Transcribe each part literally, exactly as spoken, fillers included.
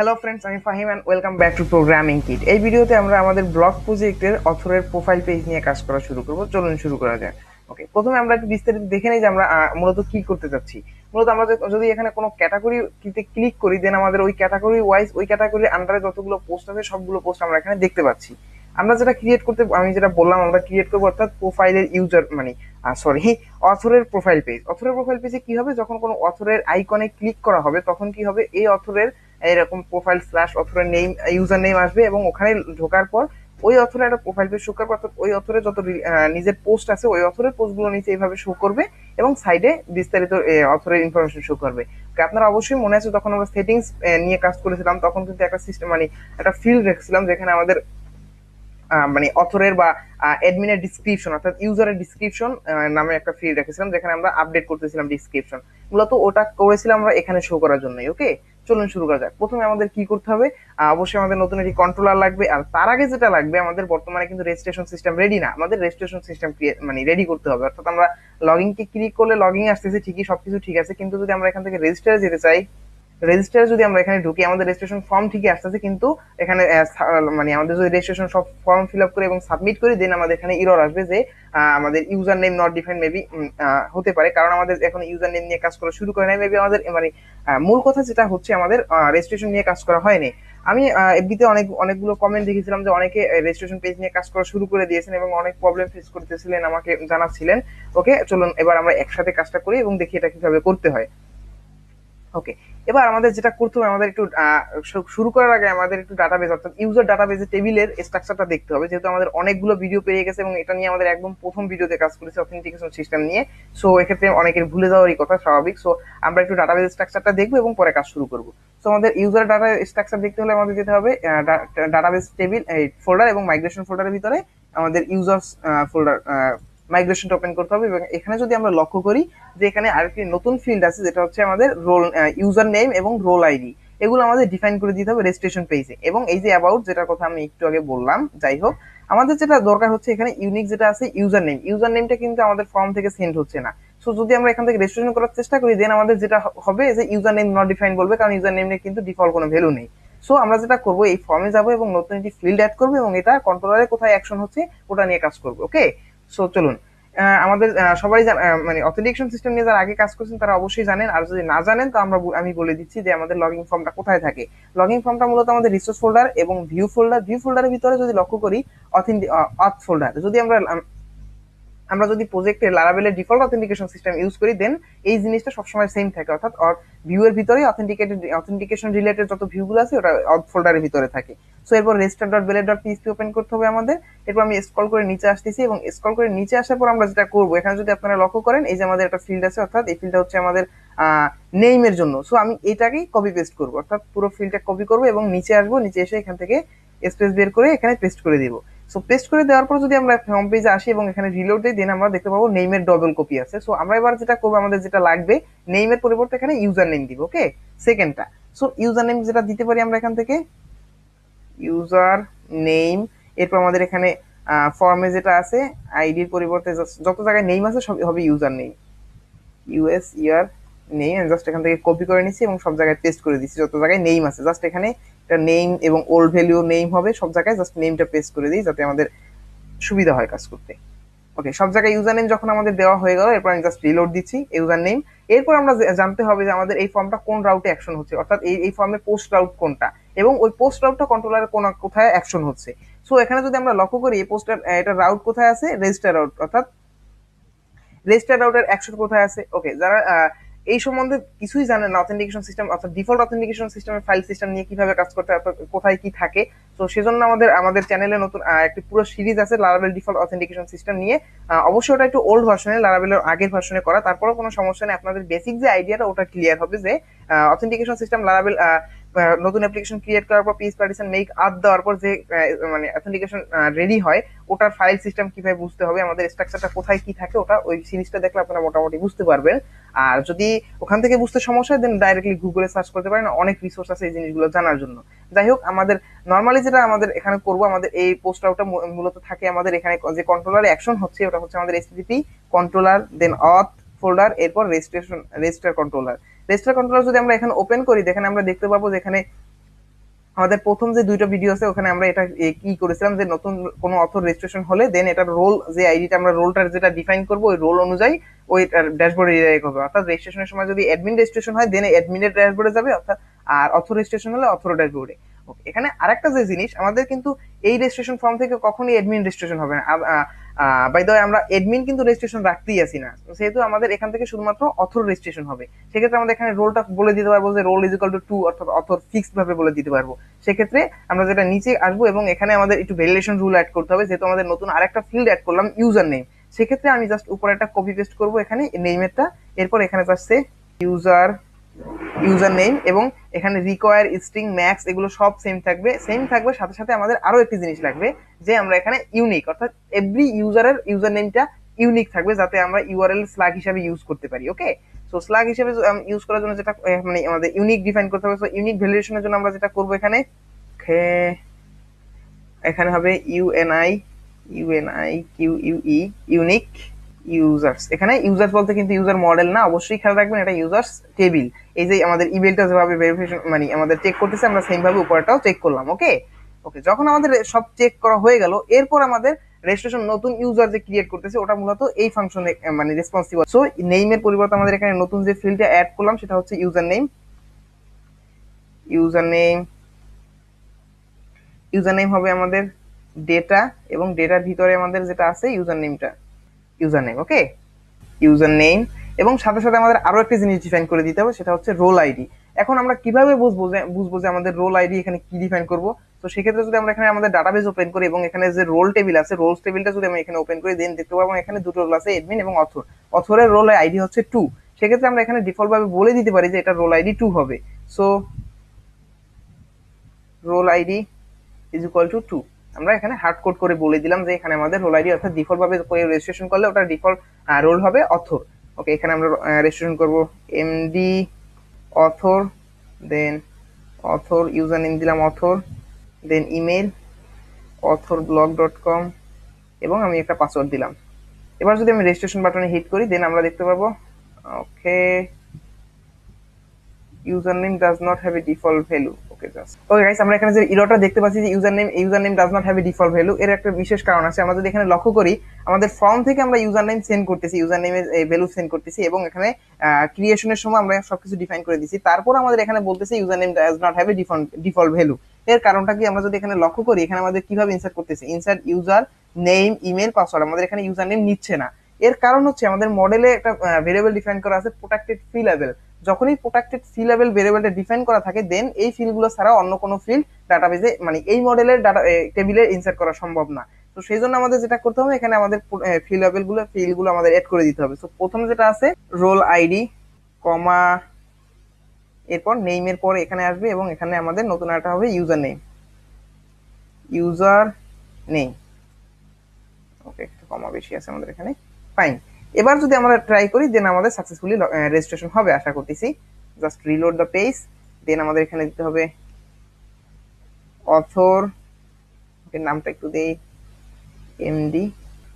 Hello friends, I am Fahim and welcome back to Programming Kit. In this video, we will start our blog project author profile page. Let's start. Okay, first we will see what we are doing. If we click category, then category wise, category under the post, we will see all posts. আমরা যেটা create করতে আমি যেটা বললাম আমরা create করব অর্থাৎ প্রোফাইলের ইউজার মানে সরি অথরের প্রোফাইল পেজ অথরের প্রোফাইল পেজে কি হবে যখন কোনো অথরের আইকনে ক্লিক করা হবে তখন কি হবে এই অথরের এরকম প্রোফাইল স্ল্যাশ অথরের নেম ইউজার নেম আসবে এবং ওখানে ঢোকার পর ওই অথরের একটা প্রোফাইল পেজ শো করবে অর্থাৎ ওই অথরের যত নিজের পোস্ট আছে ওই অথরের পোস্টগুলো নিচে এইভাবে শো করবে এবং সাইডে বিস্তারিত অথরের ইনফরমেশন শো করবে। আপনারা অবশ্যই মনে আছে তখন আমরা সেটিংস নিয়ে কাজ করেছিলাম তখন কিন্তু একটা সিস্টেম মানে একটা ফিল্ড রেখেছিলাম যেখানে আমাদের মানে অথরের বা অ্যাডমিনের ডিসক্রিপশন অর্থাৎ ইউজারের ডিসক্রিপশন নামে একটা ফিল্ড রেখেছিলাম যেখানে আমরা আপডেট করতেছিলাম ডিসক্রিপশন মূলত ওটা করেছিলাম আমরা এখানে শো করার জন্যই। ওকে চলুন শুরু করা যাক। প্রথমে আমাদের কি করতে হবে অবশ্যই আমাদের নতুন একটি কন্ট্রোলার লাগবে আর তার আগে যেটা লাগবে আমাদের বর্তমানে কিন্তু রেজিস্ট্রেশন সিস্টেম রেডি না, আমাদের রেজিস্ট্রেশন সিস্টেম মানে রেডি করতে হবে অর্থাৎ আমরা লগইনকে ক্লিক করলে লগইন আসতেছে ঠিকই সবকিছু ঠিক আছে কিন্তু যদি আমরা এখান থেকে রেজিস্টারে যেতে চাই রেজিস্টারে যদি আমরা এখানে ঢুকি আমাদের রেজিস্ট্রেশন ফর্ম ঠিকই আসতেছে কিন্তু এখানে মানে আমাদের যদি রেজিস্ট্রেশন সব ফর্ম ফিল আপ করে এবং সাবমিট করি দেন আমাদের এখানে ইরর আসবে যে আমাদের user name not defined maybe হতে পারে কারণ আমাদের এখন ইউজার নেম নিয়ে কাজ করা শুরু করে নাই মেবি আমাদের মানে মূল কথা যেটা হচ্ছে আমাদের রেজিস্ট্রেশন নিয়ে কাজ করা হয়নি। আমি এফবিতে অনেক অনেকগুলো কমেন্ট দেখেছিলাম যে অনেকে রেজিস্ট্রেশন পেজ নিয়ে কাজ করা শুরু করে দিয়েছেন এবং অনেক প্রবলেম ফেস করতেছিলেন আমাকে জানাচ্ছিলেন। ওকে চলুন এবার আমরা একসাথে কাজটা করি এবং দেখি এটা কিভাবে করতে হয়। ওকে এবার আমাদের যেটা করতে হবে আমাদের একটু শুরু করার আগে আমাদের একটু ডাটাবেজ অর্থাৎ ইউজার ডাটাবেজের টেবিলের স্ট্রাকচারটা দেখতে হবে যেহেতু আমাদের অনেকগুলো ভিডিও পেয়ে গেছে এবং এটা নিয়ে আমাদের একদম প্রথম ভিডিওতে কাজ করেছে অথেন্টিকেশন সিস্টেম নিয়ে সো এক্ষেত্রে অনেকের ভুলে যাওয়ারই কথা স্বাভাবিক। সো আমরা একটু ডাটাবেজ স্ট্রাকচারটা দেখবো এবং পরে কাজ শুরু করবো। সো আমাদের ইউজার ডাটা স্ট্রাকচার দেখতে হলে আমাদের যেতে হবে ডাটাবেজ টেবিল ফোল্ডার এবং মাইগ্রেশন ফোল্ডারের ভিতরে আমাদের ইউজার্স ফোল্ডার মাইগ্রেশনটা ওপেন করতে হবে এবং এখানে যদি আমরা লক্ষ্য করি যে এখানে আরেকটি নতুন ফিল্ড আছে যেটা হচ্ছে আমাদের রোল ইউজার নেম এবং রোল আইডি এগুলো আমাদের ডিফাইন করে দিতে হবে রেজিস্ট্রেশন পেজে এবং এই যে অ্যাবাউট যেটা কথা আমি একটু আগে বললাম। যাই হোক আমাদের যেটা দরকার হচ্ছে এখানে ইউনিক যেটা আছে ইউজার নেম ইউজার নেমটা কিন্তু আমাদের ফর্ম থেকে সেন্ড হচ্ছে না। সো যদি আমরা এখান থেকে রেজিস্ট্রেশন করার চেষ্টা করি দেন আমাদের যেটা হবে যে ইউজার নেম নট ডিফাইন বলবে কারণ ইউজার নেম নিয়ে কিন্তু ডিফল্ট কোনো ভ্যালু নেই। সো আমরা যেটা করবো এই ফর্মে যাবো এবং নতুন একটি ফিল্ড অ্যাড করবো এবং এটা কন্ট্রোলারে কোথায় অ্যাকশন হচ্ছে ওটা নিয়ে কাজ করবো। ওকে সো চলুন আমাদের সবাই মানে অথেন্টিকেশন সিস্টেম নিয়ে যারা আগে কাজ করছেন তারা অবশ্যই জানেন আর যদি না জানেন তো আমরা আমি বলে দিচ্ছি যে আমাদের লগইন ফর্মটা কোথায় থাকে। লগইন ফর্মটা মূলত আমাদের রিসোর্স ফোল্ডার এবং ভিউ ফোল্ডার ভিউ ফোল্ডারের ভিতরে যদি লক্ষ্য করি অথ ফোল্ডার যদি আমরা আমরা যদি প্রজেক্টে লারাভেলের ডিফল্ট অথেন্টিকেশন সিস্টেম ইউজ করি দেন এই জিনিসটা সবসময় সেম থাকে অর্থাৎ ভিউ এর ভিতরে অথেন্টিকেটেড অথেন্টিকেশন রিলেটেড যত ভিউগুলো আছে ওটা অথ ফোল্ডারের ভিতরে থাকে। সো এরপর রেজিস্টার ডট বেলের ডট পিএসপি ওপেন করতে হবে আমাদের। এরপর আমি স্ক্রল করে নিচে আসতেছি এবং স্ক্রল করে নিচে আসার পর আমরা যেটা করবো এখানে যদি আপনারা লক্ষ্য করেন এই যে আমাদের একটা ফিল্ড আছে অর্থাৎ এই ফিল্ডটা হচ্ছে আমাদের নেইমের জন্য। সো আমি এটাকেই কপি পেস্ট করবো অর্থাৎ পুরো ফিল্ডটা কপি করবো এবং নিচে আসবো নিচে এসে এখান থেকে স্পেস বের করে এখানে পেস্ট করে দিব। সো পেস্ট করে দেওয়ার পর যদি আমরা হোম পেজে আসি এবং এখানে রিলোড দিই দেন আমরা দেখতে পাবো নেইমের ডবল কপি আছে। সো আমরা এবার যেটা করবো আমাদের যেটা লাগবে নেইমের পরিবর্তে এখানে ইউজার নেম দিব। ওকে সেকেন্ডটা সো ইউজার নেম যেটা দিতে পারি আমরা এখান থেকে ইউজার নেম এরপর আমাদের এখানে ফর্মে যেটা আছে আইডির পরিবর্তে যত জায়গায় নেম আছে সব হবে user name user name আমি জাস্ট এখান থেকে কপি করে নিচ্ছি এবং সব জায়গায় পেস্ট করে দিচ্ছি যত জায়গায় নেম আছে জাস্ট এখানে এটা নেম এবং ওল্ড ভ্যালু নেম হবে সব জায়গায় জাস্ট নেমটা পেস্ট করে দিই যাতে আমাদের সুবিধা হয় কাজ করতে। ওকে সব জায়গায় ইউজার নেম যখন আমাদের দেওয়া হয়ে গেল এরপর আমি জাস্ট রিলোড দিচ্ছি ইউজার নেম। এরপর আমরা জানতে হবে যে আমাদের এই ফর্মটা কোন রাউটে অ্যাকশন হচ্ছে অর্থাৎ এই এই ফর্মের পোস্ট রাউট কোনটা এবং ওই পোস্ট রাউটটা কন্ট্রোলারে কোন কোথায় অ্যাকশন হচ্ছে। সো এখানে যদি আমরা লক্ষ্য করি এই পোস্টার এটা রাউট কোথায় আছে রেজিস্টার রাউট অর্থাৎ রেজিস্টার রাউটের অ্যাকশন কোথায় আছে। ওকে যারা এই সম্বন্ধে কিছুই জানেন না অথেন্টিকেশন সিস্টেম অর্থাৎ ডিফল্ট অথেন্টিকেশন সিস্টেমের ফাইল সিস্টেম নিয়ে কিভাবে কাজ করতে হয় কোথায় কি থাকে তো সেজন্য আমাদের আমাদের চ্যানেলে নতুন একটি পুরো সিরিজ আছে লারাভেল ডিফল্ট অথেন্টিকেশন সিস্টেম নিয়ে অবশ্যই ওটা একটু ওল্ড ভার্সনে লারাভেলের আগের ভার্সনে করা তারপরেও কোনো সমস্যা নেই আপনাদের বেসিক যে আইডিয়াটা ওটা ক্লিয়ার হবে যে অথেন্টিকেশন সিস্টেম লারাভেল নতুন অ্যাপ্লিকেশন ক্রিয়েট করার পর পিএস পার্টিশন মেক আপ দেওয়ার পর যে মানে অথেন্টিকেশন রেডি হয় ওটার ফাইল সিস্টেম কিভাবে বুঝতে হবে আমাদের স্ট্রাকচারটা কোথায় কি থাকে ওটা ওই সিরিজটা দেখলে আপনারা মোটামুটি বুঝতে পারবেন। আর যদি ওখান থেকে বুঝতে সমস্যা হয় দেন ডাইরেক্টলি গুগলে সার্চ করতে পারেন অনেক রিসোর্স আছে এই জিনিসগুলো জানার জন্য। যাই হোক আমাদের নর্মালি যেটা আমাদের এখানে করবো আমাদের এই পোস্ট আউটটা মূলত থাকে আমাদের এখানে যে কন্ট্রোলারে অ্যাকশন হচ্ছে ওটা হচ্ছে আমাদের এইচটিটিপি কন্ট্রোলার দেন অথ ফোল্ডার এরপর registration register controller register controller যদি আমরা এখানে ওপেন করি দেখেন আমরা দেখতে পাবো যেখানে আমাদের প্রথম যে দুইটা ভিডিও আছে ওখানে আমরা এটা কি করেছিলাম যে নতুন কোনো অথর রেজিস্ট্রেশন হলে দেন এটার রোল যে আইডিটা আমরা রোলটার যেটা ডিফাইন করবো ওই রোল অনুযায়ী ওই ড্যাশবোর্ডে রিডাইরেক্ট হবে। অর্থাৎ রেজিস্ট্রেশনের সময় যদি অ্যাডমিন রেজিস্ট্রেশন হয় দেন অ্যাডমিনের ড্যাশবোর্ডে যাবে, অর্থাৎ আর অথর রেজিস্ট্রেশন হলে অথর ড্যাশবোর্ডে। এখানে আরেকটা যে জিনিস আমাদের কিন্তু এই রেজিস্ট্রেশন ফর্ম থেকে কখনই অ্যাডমিন রেজিস্ট্রেশন হবে না। বাই দ্য ওয়ে আমরা অ্যাডমিন কিন্তু রেজিস্ট্রেশন রাখতেই আসি না, সেহেতু আমাদের এখান থেকে শুধুমাত্র অথর রেজিস্ট্রেশন হবে। সেক্ষেত্রে আমাদের এখানে রোলটা বলে দিতে পারবো যে রোল ইজিক্যাল টু টু, অর্থাৎ অথর ফিক্সড ভাবে বলে দিতে পারবো। সেক্ষেত্রে আমরা যেটা নিচে আসবো এবং এখানে আমাদের একটু ভ্যালিডেশন রুল অ্যাড করতে হবে, যেহেতু আমাদের নতুন আরেকটা ফিল্ড অ্যাড করলাম ইউজার নেম। সেক্ষেত্রে আমি জাস্ট উপরে একটা কপি পেস্ট করবো এখানে নেমেরটা, এরপর এখানে আসছে ইউজার ইউজার নেম এবং এখানে রিকোয়ার স্ট্রিং ম্যাক্স এগুলো সব সেম থাকবে সেম থাকবে সাথে সাথে আমাদের আরো একটি জিনিস লাগবে যে আমরা এখানে ইউনিক, অর্থাৎ এভরি ইউজারের ইউজার নেমটা ইউনিক থাকবে যাতে আমরা ইউআরএল স্ল্যাগ হিসাবে ইউজ করতে পারি। ওকে, সো স্ল্যাগ হিসাবে ইউজ করার জন্য যেটা মানে আমাদের ইউনিক ডিফাইন করতে হবে। সো ইউনিক ভ্যালিডেশনের জন্য আমরা যেটা করবো এখানে এখানে হবে U N I U N I Q U E unique users. এখানে ইউজার্স বলতে কিন্তু ইউজার মডেল না, অবশ্যই খেয়াল রাখবেন এটা ইউজার্স টেবিল। এই যে আমাদের ইমেলটা যেভাবে ভেরিফিকেশন মানে আমাদের চেক করতেছে আমরা সেইভাবে উপরটাও চেক করলাম। ওকে ওকে যখন আমাদের সব চেক করা হয়ে গেল এরপর আমাদের রেজিস্ট্রেশন নতুন ইউজার যে ক্রিয়েট করতেছে ওটা মূলত এই ফাংশনে মানে রেসপন্সিবল। সো নেমের পরিবর্তে আমাদের এখানে নতুন যে ফিল্ডটা অ্যাড করলাম সেটা হচ্ছে user name user name user name হবে আমাদের ডেটা এবং ডেটার ভিতরে আমাদের যেটা আছে ইউজার নেমটা user name. Okay, user name এবং সাথে সাথে আমাদের আরো একটা জিনিস ডিফাইন করে দিতে হবে, সেটা হচ্ছে রোল আইডি। এখন আমরা কিভাবে বুঝবো যে বুঝবো যে আমাদের রোল আইডি এখানে কি ডিফাইন করবো? তো সেক্ষেত্রে যদি আমরা এখানে আমাদের ডাটাবেজ ওপেন করি এবং এখানে যে রোল টেবিল আছে রোলস টেবিলটা যদি আমি এখানে ওপেন করি দেন দেখতে পাবো এখানে দুটো রোল আছে, অ্যাডমিন এবং অথর। অথরের রোল আইডি হচ্ছে টু। সেক্ষেত্রে আমরা এখানে ডিফল্ট ভাবে বলে দিতে পারি যে এটা রোল আইডি টু হবে। So role ID is equal to two আমরা এখানে হার্ড কোড করে বলে দিলাম যে এখানে আমাদের রোল আইডি, অর্থাৎ ডিফল্ট ভাবে রেজিস্ট্রেশন করলে ওটা ডিফল্ট রোল হবে অথর। ওকে, এখানে আমরা রেজিস্ট্রেশন করব MD author, then author user name দিলাম author, then email author blog dot com এবং আমি একটা পাসওয়ার্ড দিলাম। এবার যদি আমি রেজিস্ট্রেশন বাটনে হিট করি দেন আমরা দেখতে পাবো okay user name does not have a default value. Okay just okay guys আমরা এখানে যে এররটা দেখতে পাচ্ছি যে user name user name does not have a default value, এর একটা বিশেষ কারণ আছে। আমরা যদি এখানে লক্ষ্য করি আমাদের ফর্ম থেকে আমরা ইউজার নেম সেন্ড করতেছি, ইউজার নেমের ভ্যালু সেন্ড করতেছি এবং এখানে ক্রিয়েশনের সময় আমরা সবকিছু ডিফাইন করে দিচ্ছি, তারপর আমাদের এখানে বলতেছে user name does not have a default default value. এর কারণটা কি? আমরা যদি এখানে লক্ষ্য করি এখানে আমাদের কিভাবে ইনসার্ট করতেছে, insert user name email password, আমাদের এখানে ইউজার নেম নিচ্ছে না। এর কারণ হচ্ছে আমাদের মডেলে একটা ভেরিয়েবল ডিফাইন করা আছে প্রোটেক্টেড ফি লেভেল। যখনই প্রোটেক্টেড ফি লেভেল ভেরিয়েবলটা ডিফাইন করা থাকে দেন এই ফিল্ডগুলো ছাড়া অন্য কোনো ফিল্ড ডাটাবেজে মানে এই মডেলের ডাটা টেবিলে ইনসার্ট করা সম্ভব না। তো সেই জন্য আমাদের যেটা করতে হবে এখানে আমাদের ফি লেভেলগুলো ফিল্ডগুলো আমাদের অ্যাড করে দিতে হবে। তো প্রথমে যেটা আছে রোল আইডি কমা এরপর নেইমের পরে এখানে আসবে এবং এখানে আমাদের নতুন একটা হবে user name user name. Okay, একটু কমা বেশি আছে আমাদের এখানে, ফাইন। এবার যদি আমরা ট্রাই করি দেন আমাদের সাকসেসফুলি রেজিস্ট্রেশন হবে আশা করতেছি। Just reload the page, then আমাদের এখানে দিতে হবে অথর, ওকে নামটা একটু দেই এমডি,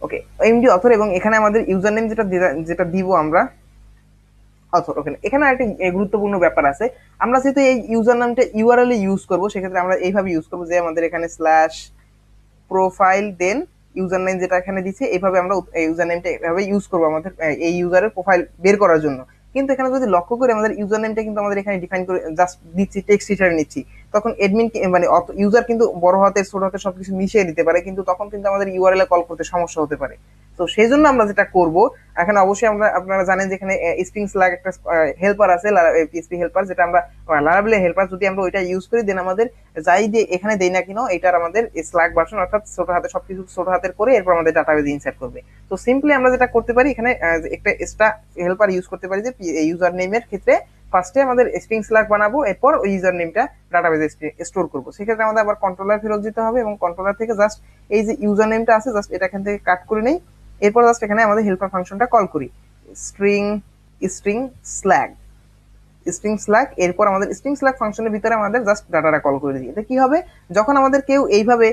ওকে এমডি অথর এবং এখানে আমাদের ইউজার নেম যেটা যেটা দিব আমরা অথর। ওকে, এখানে একটা গুরুত্বপূর্ণ ব্যাপার আছে, আমরা যেহেতু এই ইউজার নামটা ইউআরএল এ ইউজ করবো সেক্ষেত্রে আমরা এইভাবে ইউজ করবো যে আমাদের এখানে slash profile then user name যেটা এখানে দিচ্ছে এইভাবে আমরা ইউজার নেমটা এভাবে ইউজ করবো আমাদের এই ইউজারের প্রোফাইল বের করার জন্য। কিন্তু এখানে যদি লক্ষ্য করি আমাদের ইউজার নেমটা কিন্তু আমাদের এখানে ডিফাইন করে জাস্ট দিচ্ছি টেক্সট হিসাবে নিচ্ছি, তখন অ্যাডমিন মানে ইউজার কিন্তু বড় হাতে ছোট হাতে সবকিছু মিশিয়ে দিতে পারে, কিন্তু তখন কিন্তু আমাদের ইউআরএল এ কল করতে সমস্যা হতে পারে। তো সেই জন্য আমরা যেটা করবো এখানে অবশ্যই আমরা আপনারা জানেন যে এখানে স্প্রিং স্ল্যাগ একটা হেল্পার আছে পিএইচপি হেল্পার, যেটা আমরা লারাভেল হেল্পার যদি আমরা ওইটা ইউজ করি দেন আমাদের যাই দিয়ে এখানে দেই না কেন এটার আমাদের স্ল্যাগ ভার্সন অর্থাৎ ছোট হাতে সবকিছু ছোট হাতের করে এরপর আমাদের ডাটাবেজ ইনসার্ট করবে। তো সিম্পলি আমরা যেটা করতে পারি এখানে একটা এক্সট্রা হেল্পার ইউজ করতে পারি যে ইউজার নেমের ক্ষেত্রে ফার্স্টে আমাদের স্ট্রিং স্ল্যাগ বানাবো এরপর ওই ইউজার নেমটা ডাটাবেজে স্টোর করবো। সেক্ষেত্রে আমাদের আবার কন্ট্রোলার ফেরত দিতে হবে এবং কন্ট্রোলার থেকে জাস্ট এই যে ইউজার নেমটা আছে জাস্ট এটা এখান থেকে কাট করে নেই, এরপর জাস্ট এখানে আমাদের হেল্পার ফাংশনটা কল করি string string slug string slug এরপর আমাদের স্ট্রিং স্ল্যাগ ফাংশনের ভিতরে আমাদের জাস্ট ডাটাটা কল করে দিই। এটা কি হবে যখন আমাদের কেউ এইভাবে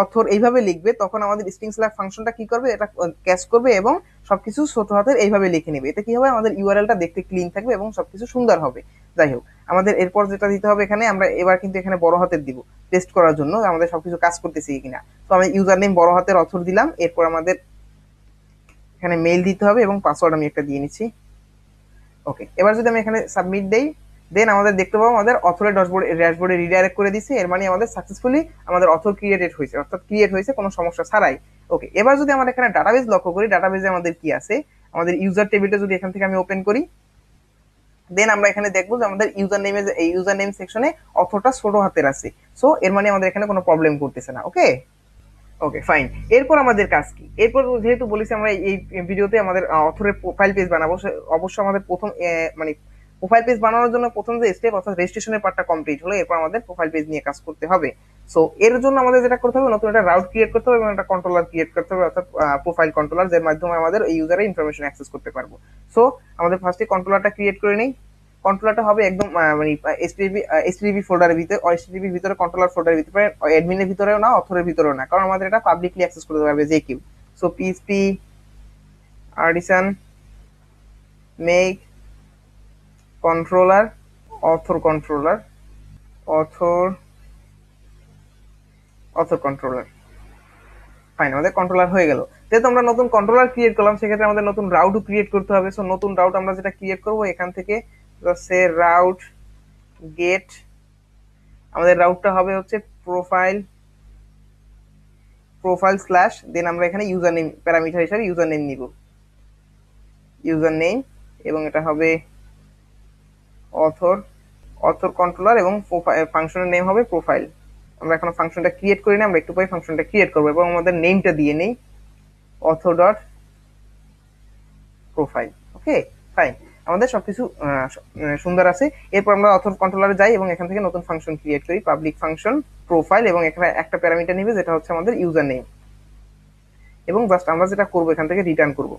অথর এইভাবে লিখবে তখন আমাদের স্ট্রিং স্ল্যাগ ফাংশনটা কি করবে এটা ক্যাচ করবে এবং সবকিছু ছোট হাতের এইভাবে লিখে নেবে। এটা কি হবে আমাদের ইউআরএলটা দেখতে ক্লিন থাকবে এবং সবকিছু সুন্দর হবে। যাই হোক, আমাদের এরপর যেটা দিতে হবে এখানে আমরা এবার কিন্তু এখানে বড় হাতের দিব টেস্ট করার জন্য আমাদের সবকিছু কাজ করতেছি কিনা। তো আমি ইউজার নেম বড় হাতের অথর দিলাম, এরপর আমাদের এখানে মেইল দিতে হবে এবং পাসওয়ার্ড আমি একটা দিয়ে নিচ্ছি। ওকে, এবার যদি আমি এখানে সাবমিট দেই, দেন আমাদের দেখতে পাবো আমাদের অথরের ড্যাশবোর্ড ড্যাশবোর্ডে রিডাইরেক্ট করে দিচ্ছে। এর মানে আমাদের সাকসেসফুলি আমাদের অথর ক্রিয়েটেড হয়েছে, অর্থাৎ ক্রিয়েট হয়েছে কোনো সমস্যা ছাড়াই। ওকে, এবার যদি আমরা এখানে ডাটাবেজ লক্ষ্য করি, ডাটাবেজে আমাদের কি আছে, আমাদের ইউজার টেবিলটা যদি এখান থেকে আমি ওপেন করি, দেন আমরা এখানে দেখবো যে আমাদের ইউজার নেমে এই ইউজার নেম সেকশনে অথরটা ছোট হাতের আছে। সো এর মানে আমাদের এখানে কোনো প্রবলেম করতেছে না। Okay okay fine. এরপর আমাদের কাজ কি, এরপর যেহেতু বলেছি আমরা এই ভিডিওতে আমাদের অথরের প্রোফাইল পেজ বানাবো, অবশ্যই আমাদের প্রথম মানে প্রোফাইল পেজ বানানোর জন্য প্রথম যে স্টেপ অর্থাৎ রেজিস্ট্রেশনের পার্টটা কমপ্লিট হলো, এরপর আমাদের প্রোফাইল পেজ নিয়ে কাজ করতে হবে। সো এর জন্য আমাদের যেটা করতে হবে, নতুন একটা রাউট ক্রিয়েট করতে হবে এবং একটা কন্ট্রোলার ক্রিয়েট করতে হবে, অর্থাৎ প্রোফাইল কন্ট্রোলার, যার মাধ্যমে আমাদের ইউজারের ইনফরমেশন অ্যাক্সেস করতে পারবো। সো আমাদের ফার্স্টে কন্ট্রোলারটা ক্রিয়েট করে নিই। কন্ট্রোলারটা হবে একদম মানে এইচটিটিপি এইচটিটিপি ফোল্ডারের ভিতরে, এইচটিটিপি ভিতরে কন্ট্রোলার ফোল্ডারের ভিতরে, অ্যাডমিনের ভিতরেও না অথরের ভিতরেও না, কারণ আমাদের এটা পাবলিকলি অ্যাক্সেস করতে পারবে যে কেউ। So PHP artisan make controller author controller author author controller. Fine, আমাদের কন্ট্রোলার হয়ে গেল। যেহেতু আমরা নতুন কন্ট্রোলার ক্রিয়েট করলাম, সেক্ষেত্রে আমাদের নতুন রাউটও ক্রিয়েট করতে হবে। সো নতুন রাউট আমরা যেটা ক্রিয়েট করবো এখান থেকে সে রাউট গেট, আমাদের রাউটটা হবে হচ্ছে প্রোফাইল প্রোফাইল স্ল্যাশ, দেন আমরা এখানে ইউজার নেম প্যারামিটার হিসাবে ইউজার নেম নিব, ইউজার নেম, এবং এটা হবে অথর অথর কন্ট্রোলার, এবং ফাংশনের নেম হবে প্রোফাইল। আমরা এখন ফাংশনটা ক্রিয়েট করি না, আমরা একটু পরে ফাংশনটা ক্রিয়েট করবো, এবং আমাদের নেমটা দিয়ে নেই author dot profile. Okay fine, আমাদের সবকিছু সুন্দর আছে। এরপর আমরা অথর কন্ট্রোলারে যাই এবং এখান থেকে নতুন ফাংশন ক্রিয়েট করি, পাবলিক ফাংশন প্রোফাইল, এবং এখানে একটা প্যারামিটার নিবে যেটা হচ্ছে আমাদের ইউজার নেম, এবং জাস্ট আমরা যেটা করবো এখান থেকে রিটার্ন করব,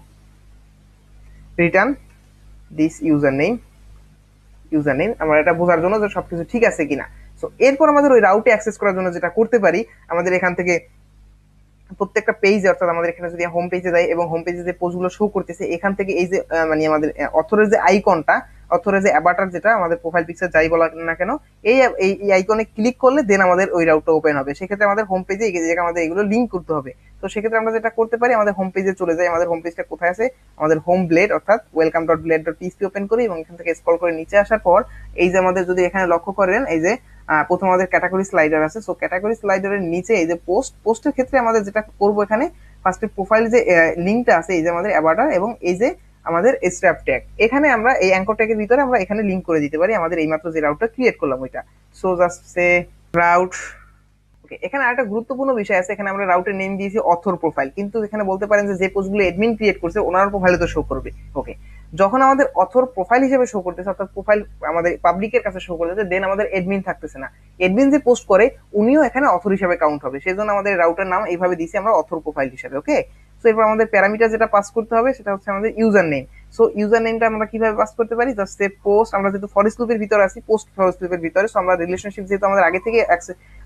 return this user name user name আমরা এটা বোঝার জন্য যে সবকিছু ঠিক আছে কিনা। সো এরপর আমাদের ওই রাউটে অ্যাক্সেস করার জন্য যেটা করতে পারি, আমাদের এখান থেকে প্রত্যেকটা পেজে অর্থাৎ আমাদের এখানে যদি হোম পেজে যাই এবং হোম পেজে যে পোস্টগুলো শো করতেছে, এখান থেকে এই যে মানে আমাদের অথরের যে আইকনটা, অথরের যে অ্যাভাটার যেটা আমাদের প্রোফাইল পিকচার যাই বলা না কেন, এই এই আইকনে ক্লিক করলে দেন আমাদের ওই রাউটটা ওপেন হবে। সেক্ষেত্রে আমাদের হোম পেজে যেটা আমাদের এগুলো লিঙ্ক করতে হবে। তো সেক্ষেত্রে আমরা যেটা করতে পারি, আমাদের হোম পেজে চলে যাই, আমাদের হোম পেজটা কোথায় আছে, আমাদের হোম ব্লেড অর্থাৎ welcome dot blade dot PHP open করি, এবং এখান থেকে স্ক্রল করে নিচে আসার পর এই যে আমাদের যদি এখানে লক্ষ্য করেন, এই যে প্রথম আমাদের ক্যাটাগরি স্লাইডার আছে। সো ক্যাটাগরি স্লাইডারের নিচে এই যে পোস্ট, পোস্টের ক্ষেত্রে আমাদের যেটা করবো এখানে ফার্স্টে প্রোফাইল যে লিঙ্কটা আছে, এই যে আমাদের অ্যাভাটার এবং এই যে আমাদের স্ট্র্যাপ ট্যাগ, এখানে আমরা এই অ্যাঙ্কর ট্যাগের ভিতরে আমরা এখানে লিঙ্ক করে দিতে পারি আমাদের এইমাত্র যে রাউটটা ক্রিয়েট করলাম ওইটা। So just say route. Okay, এখানে আরেকটা গুরুত্বপূর্ণ বিষয় আছে, এখানে আমরা রাউটের নেম দিয়েছি অথর প্রোফাইল, কিন্তু এখানে বলতে পারেন যে যে পোস্টগুলো অ্যাডমিন ক্রিয়েট করছে ওনার প্রোফাইলে তো শো করবে। ওকে, যখন আমাদের অথর প্রোফাইল হিসেবে শো করতেছে অর্থাৎ প্রোফাইল আমাদের পাবলিকের কাছে শো করতেছে, দেন আমাদের এডমিন থাকতেছে না, এডমিন যে পোস্ট করে উনিও এখানে অথর হিসেবে কাউন্ট হবে। সেই জন্য আমাদের রাউটের নাম এইভাবে দিয়েছি আমরা অথর প্রোফাইল হিসেবে। ওকে, সো এরপর আমাদের প্যারামিটার যেটা পাস করতে হবে সেটা হচ্ছে আমাদের ইউজার নেম। সো ইউজার নেমটা আমরা কিভাবে পাস করতে পারি, জাস্ট সে পোস্ট, আমরা যেহেতু ফরেস্ট লুপের ভিতরে আছি, পোস্ট ফরেস্ট লুপের ভিতরে, সো আমরা রিলেশনশিপ যেহেতু আমাদের আগে থেকে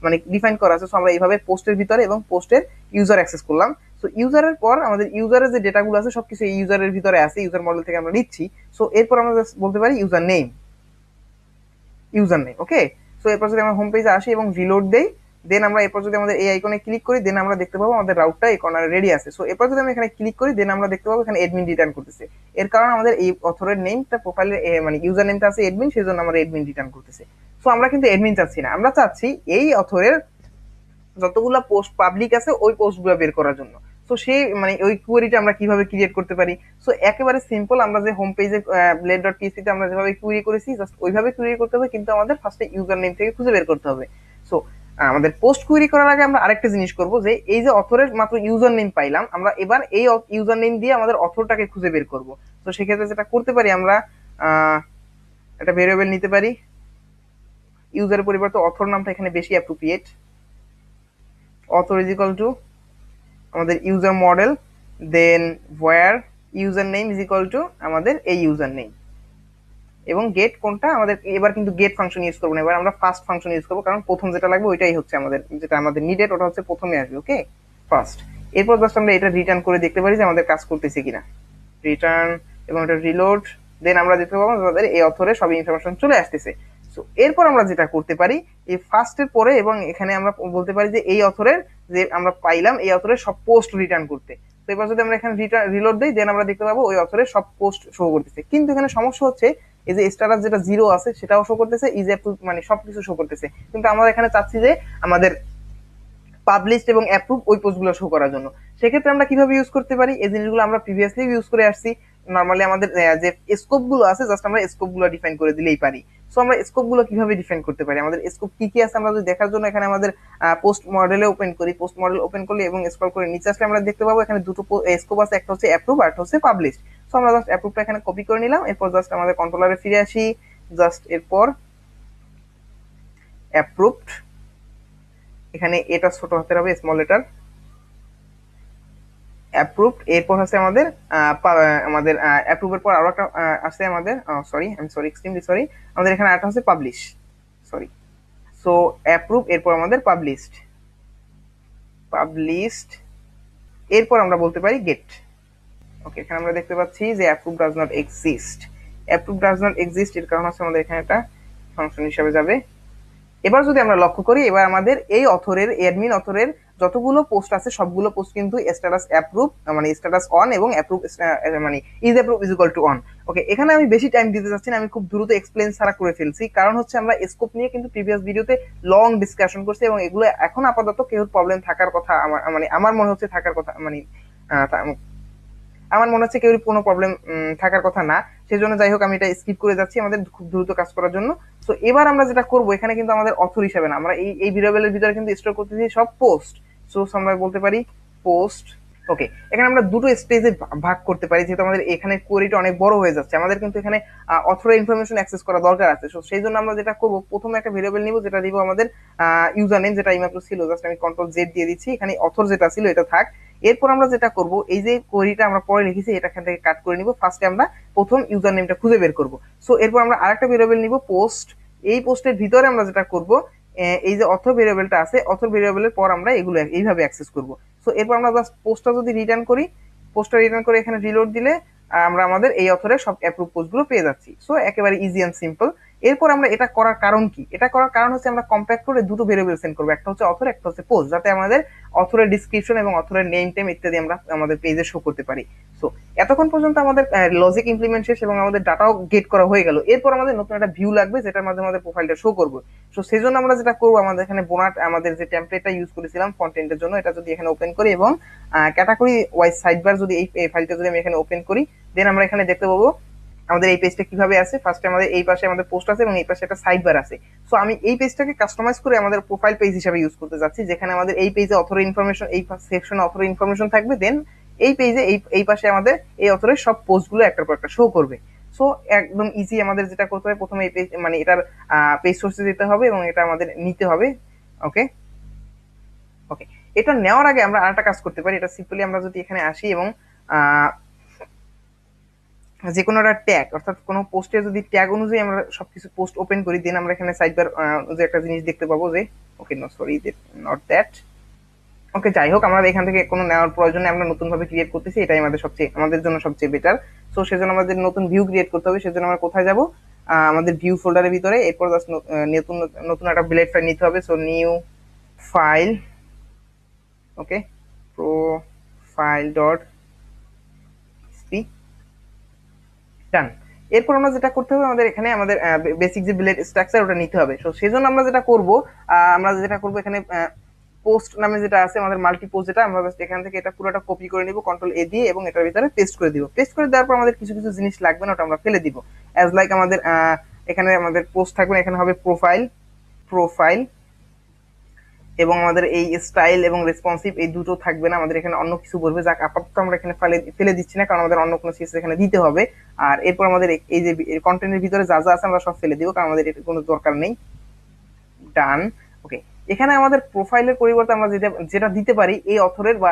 মানে ডিফাইন করা আছে, সো আমরা এইভাবে পোস্টের ভিতরে এবং পোস্টের ইউজার অ্যাক্সেস করলাম। সো ইউজারের পর আমাদের ইউজারের যে ডেটাগুলো আছে সবকিছু এই ইউজারের ভিতরে আছে, ইউজার মডেল থেকে আমরা নিচ্ছি। সো এরপর আমরা বলতে পারি user name user name okay. So এরপর যদি আমরা হোম পেজে আসি এবং রিলোড দেই, দেন আমরা এরপর যদি আমাদের এই আইকনে ক্লিক করি, দেন আমরা দেখতে পাবো আমাদের রাউটটা এই কর্নারে রেডি আছে। সো এরপর যদি আমি এখানে ক্লিক করি, দেন আমরা দেখতে পাবো এখানে অ্যাডমিন রিটার্ন করতেছে, এর কারণে আমাদের এই অথরের নেমটা প্রোফাইলের মানে ইউজার নেমটা আছে অ্যাডমিন, সেই জন্য আমরা অ্যাডমিন রিটার্ন করতেছে। সো আমরা কিন্তু অ্যাডমিন চাচ্ছি না, আমরা চাচ্ছি এই অথরের যতগুলা পোস্ট পাবলিক আছে ওই পোস্টগুলো বের করার জন্য। সো সেই মানে ওই কোয়েরিটা আমরা কিভাবে ক্রিয়েট করতে পারি, সো একেবারে সিম্পল, আমরা যে হোম পেজে ব্লেড ডট পিএসপি তে আমরা যেভাবে কোয়েরি করেছি জাস্ট ওইভাবে কোয়েরি করতে হবে, কিন্তু আমাদের ফার্স্টে ইউজার নেম থেকে খুঁজে বের করতে হবে। সো আমাদের পোস্ট কোয়েরি করার আগে আমরা আরেকটা জিনিস করবো, যে এই যে অথরের মাত্র ইউজার নেম পাইলাম আমরা, এবার এই ইউজার নেম দিয়ে আমাদের অথরটাকে খুঁজে বের করবো। তো সেক্ষেত্রে যেটা করতে পারি, আমরা একটা ভেরিয়েবল নিতে পারি, ইউজারের পরিবর্তে অথর নামটা এখানে বেশি appropriate. Author is equal to আমাদের user model, then where user name is equal to আমাদের এই ইউজার নেম, এবং গেট কোনটা আমাদের, এবার কিন্তু গেট ফাংশন ইউজ করবো না, এবার আমরা ফার্স্ট ফাংশন ইউজ করবো, কারণ প্রথম যেটা লাগবে ওইটাই হচ্ছে আমাদের, যেটা আমাদের নিডেড ওটা হচ্ছে প্রথমে আসবে। ওকে ফার্স্ট, এরপর জাস্ট আমরা এটা রিটার্ন করে দেখতে পারি যে আমাদের কাজ করতেছে কিনা, রিটার্ন, এবং এটা রিলোড, দেন আমরা দেখতে পাবো আমাদের এই অথরে সব ইনফরমেশন চলে আসতেছে। সো এরপর আমরা যেটা করতে পারি এই ফার্স্টের পরে এবং এখানে আমরা বলতে পারি যে এই অথরের যে আমরা পাইলাম এই অথরের সব পোস্ট রিটার্ন করতে। তো এবার যদি আমরা এখানে রিলোড দিই দেন আমরা দেখতে পাবো ওই অথরের সব পোস্ট শো করতেছে, কিন্তু এখানে সমস্যা হচ্ছে এই যে স্ট্যাটাস যেটা জিরো আছে সেটাও শো করতেছে, ইজ অ্যাপ্রুভ মানে সবকিছু শো করতেছে, কিন্তু আমরা এখানে চাচ্ছি যে আমাদের পাবলিশড এবং অ্যাপ্রুভ ওই পোস্টগুলো শো করার জন্য। সেক্ষেত্রে আমরা কিভাবে ইউজ করতে পারি এই জিনিসগুলো আমরা প্রিভিয়াসলি ইউজ করে আসছি। নর্মালি আমাদের যে স্কোপগুলো আছে জাস্ট আমরা স্কোপগুলো ডিফাইন করে দিলেই পারি। সো আমরা স্কোপগুলো কিভাবে ডিফাইন করতে পারি, আমাদের স্কোপ কি কি আছে আমরা যদি দেখার জন্য এখানে আমাদের পোস্ট মডেলে ওপেন করি, পোস্ট মডেল ওপেন করলে এবং স্ক্রল করে নিচে আসলে আমরা দেখতে পাবো এখানে দুটো স্কোপ আছে, একটা হচ্ছে অ্যাপ্রুভ আর একটা হচ্ছে পাবলিশড। সো আমরা জাস্ট অ্যাপ্রুভটা এখানে কপি করে নিলাম, এরপর জাস্ট আমাদের কন্ট্রোলারে ফিরে আসি, জাস্ট এরপর অ্যাপ্রুভড এখানে এটা ছোট হাতের হবে স্মল লেটার অ্যাপ্রুভড, এরপর আছে আমাদের আমাদের অ্যাপ্রুভের পর আরো একটা আছে আমাদের সরি আমি সরি এক্সট্রিমলি সরি আমাদের এখানে আরেকটা হচ্ছে পাবলিশ সরি সো অ্যাপ্রুভ এরপর আমাদের পাবলিশড পাবলিশড এরপর আমরা বলতে পারি গেট। ওকে এখানে আমরা দেখতে পাচ্ছি যে approve does not exist approve does not exist এর কারণ হচ্ছে আমাদের এখানে একটা ফাংশন হিসাবে যাবে। এবার যদি আমরা লক্ষ্য করি এবার আমাদের এই অথরের অ্যাডমিন অথরের যতগুলো পোস্ট আছে সবগুলো পোস্ট কিন্তু স্ট্যাটাস অ্যাপ্রুভ মানে স্ট্যাটাস অন এবং অ্যাপ্রুভ মানে is approve is equal to on. Okay এখানে আমি বেশি টাইম দিতে চাচ্ছি না, আমি খুব দ্রুত এক্সপ্লেন সারা করে ফেলছি, কারণ হচ্ছে আমরা স্কোপ নিয়ে কিন্তু প্রিভিয়াস ভিডিওতে লং ডিসকাশন করছি এবং এগুলো এখন আপাতত কেউ প্রবলেম থাকার কথা আমার মানে আমার মনে হচ্ছে থাকার কথা মানে আমার মনে হচ্ছে কেউ কোনো প্রবলেম থাকার কথা না, সেই জন্য যাই হোক আমি এটা স্কিপ করে যাচ্ছি আমাদের খুব দ্রুত কাজ করার জন্য। সো এবার আমরা যেটা করবো এখানে কিন্তু আমাদের অথর হিসাবে না, আমরা এই এই ভেরিয়েবলের ভিতরে কিন্তু স্টোর করতেছি সব পোস্ট। সো আমরা বলতে পারি পোস্ট। ওকে এখানে আমরা দুটো স্টেজে ভাগ করতে পারি, যেহেতু আমাদের এখানে কোয়েরিটা অনেক বড় হয়ে যাচ্ছে আমাদের কিন্তু এখানে অথরের ইনফরমেশন অ্যাক্সেস করা দরকার আছে। সো সেই জন্য আমরা যেটা করবো প্রথমে একটা ভেরিয়েবল নিব যেটা দিব আমাদের ইউজার নেম যেটা এইমাত্র ছিল, জাস্ট আমি কন্ট্রোল জেড দিয়ে দিচ্ছি, এখানে অথর যেটা ছিল এটা থাক। এরপর আমরা যেটা করব এই যে কোয়েরিটা আমরা পরে লিখেছি এটা এখান থেকে কাট করে নিব, ফার্স্টে আমরা প্রথম ইউজার নেমটা খুঁজে বের করব। সো এরপর আমরা আরেকটা ভেরিয়েবল নিব পোস্ট, এই পোস্টের ভিতরে আমরা যেটা করব এই যে অথর ভেরিয়েবলটা আছে অথর ভেরিয়েবলের পর আমরা এগুলো এইভাবে অ্যাক্সেস করব। সো এরপর আমরা জাস্ট পোস্টটা যদি রিটার্ন করি পোস্টটা রিটার্ন করে এখানে রিলোড দিলে আমরা আমাদের এই অথরের সব অ্যাপ্রুভ পোস্টগুলো পেয়ে যাচ্ছি। সো একেবারে ইজি অ্যান্ড সিম্পল। এরপর আমরা এটা করার কারণ কি, এটা করার কারণ হচ্ছে আমরা কম্প্যাক্ট করে দুটো ভেরিয়েবল সেন্ড করবো, একটা হচ্ছে অথর একটা হচ্ছে পোস্ট, যাতে আমাদের অথরের ডিসক্রিপশন এবং অথরের নেম টেম ইত্যাদি আমরা আমাদের পেজে শো করতে পারি। সো এতক্ষণ পর্যন্ত আমাদের লজিক ইমপ্লিমেন্ট শেষ এবং আমাদের ডাটাও গেট করা হয়ে গেল। এরপর আমাদের নতুন একটা ভিউ লাগবে যেটার মাধ্যমে আমাদের প্রোফাইলটা শো করবো। সো সেই জন্য আমরা যেটা করবো আমাদের এখানে বোনাট আমাদের যে টেমপ্লেটটা ইউজ করেছিলাম ফন্টেন্টের জন্য এটা যদি এখানে ওপেন করি এবং ক্যাটাগরি ওয়াইজ সাইডবার যদি এই ফাইলটা যদি আমি এখানে ওপেন করি দেন আমরা এখানে দেখতে পাবো আমাদের এই পেজটা কিভাবে আছে। ফার্স্টে আমাদের এই পাশে আমাদের পোস্ট আছে এবং এই পাশে একটা সাইডবার আছে। সো আমি এই পেজটাকে কাস্টমাইজ করে আমাদের প্রোফাইল পেজ হিসাবে ইউজ করতে যাচ্ছি, যেখানে আমাদের এই পেজে অথরের ইনফরমেশন এই সেকশনে অথরের ইনফরমেশন থাকবে, দেন এই পেজে এই এই পাশে আমাদের এই অথরের সব পোস্টগুলো একটার পর একটা শো করবে। সো একদম ইজি, আমাদের যেটা করতে হবে প্রথমে এই পেজ মানে এটার পেজ সোর্সে যেতে হবে এবং এটা আমাদের নিতে হবে। ওকে ওকে এটা নেওয়ার আগে আমরা আরেকটা কাজ করতে পারি, এটা সিম্পলি আমরা যদি এখানে আসি এবং যে কোনো একটা ট্যাগ অর্থাৎ কোনো পোস্টে যদি ট্যাগ অনুযায়ী আমরা সবকিছু পোস্ট ওপেন করি দেন আমরা এখানে সাইডবার যে একটা জিনিস দেখতে পাবো যে okay no sorry not that okay যাই হোক আমরা এখান থেকে কোনো নেওয়ার প্রয়োজনে আমরা নতুনভাবে ক্রিয়েট করতেছি, এটাই আমাদের সবচেয়ে আমাদের জন্য সবচেয়ে বেটার। সো সেজন্য আমাদের নতুন ভিউ ক্রিয়েট করতে হবে, সেজন্য আমরা কোথায় যাব আমাদের ভিউ ফোল্ডারের ভিতরে, এরপর জাস্ট নতুন নতুন একটা ব্লেড ফাইল নিতে হবে। So new file okay profile dot SP done. এরপর আমরা যেটা করতে হবে আমাদের এখানে আমাদের বেসিক যে বিলেট স্ট্রাকচার ওটা নিতে হবে। সো সেজন্য আমরা যেটা করব আমরা যেটা করব এখানে পোস্ট নামে যেটা আছে আমাদের মাল্টি পোস্ট যেটা আমরা জাস্ট এখান থেকে এটা পুরোটা কপি করে নিব কন্ট্রোল এ দিয়ে এবং এটার ভিতরে পেস্ট করে দিব। পেস্ট করে দেওয়ার পর আমাদের কিছু কিছু জিনিস লাগবে না ওটা আমরা ফেলে দিব, অ্যাজ লাইক আমাদের এখানে আমাদের পোস্ট থাকবে, এখানে হবে প্রোফাইল প্রোফাইল এবং আমাদের এই স্টাইল এবং রেসপন্সিভ এই দুটো থাকবে না, আমাদের এখানে অন্য কিছু বলবে যাক আপাতত আমরা এখানে ফেলে ফেলে দিচ্ছি না কারণ আমাদের অন্য কোনো সিস্টেম এখানে দিতে হবে। আর এরপর আমাদের এই যে কন্টেন্টের ভিতরে যা যা আছে আমরা সব ফেলে দিব কারণ আমাদের এটা কোনো দরকার নেই ডান। ওকে এখানে আমাদের প্রোফাইলের পরিবর্তে আমরা যেটা যেটা দিতে পারি এই অথরের বা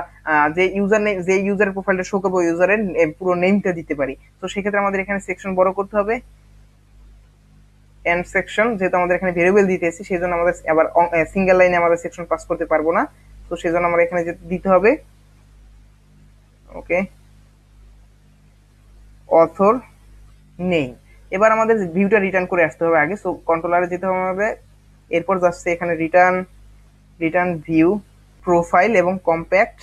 যে ইউজার নেম যে ইউজারের প্রোফাইলটা শো করবো ইউজারের পুরো নেমটা দিতে পারি। তো সেক্ষেত্রে আমাদের এখানে সেকশন বড় করতে হবে এন্ড সেকশন, যেহেতু আমাদের এখানে ভেরিয়েবল দিতেছি সেই জন্য আমাদের আবার সিঙ্গেল লাইনে আমাদের সেকশন পাস করতে পারবো না। তো সেই জন্য আমরা এখানে দিতে হবে ওকে অথর নেম। এবার আমাদের ভিউটা রিটার্ন করে আসতে হবে আগে। সো কন্ট্রোলারে যেতে হবে, এরপর যাচ্ছে এখানে রিটার্ন রিটার্ন ভিউ প্রোফাইল এবং কম্প্যাক্ট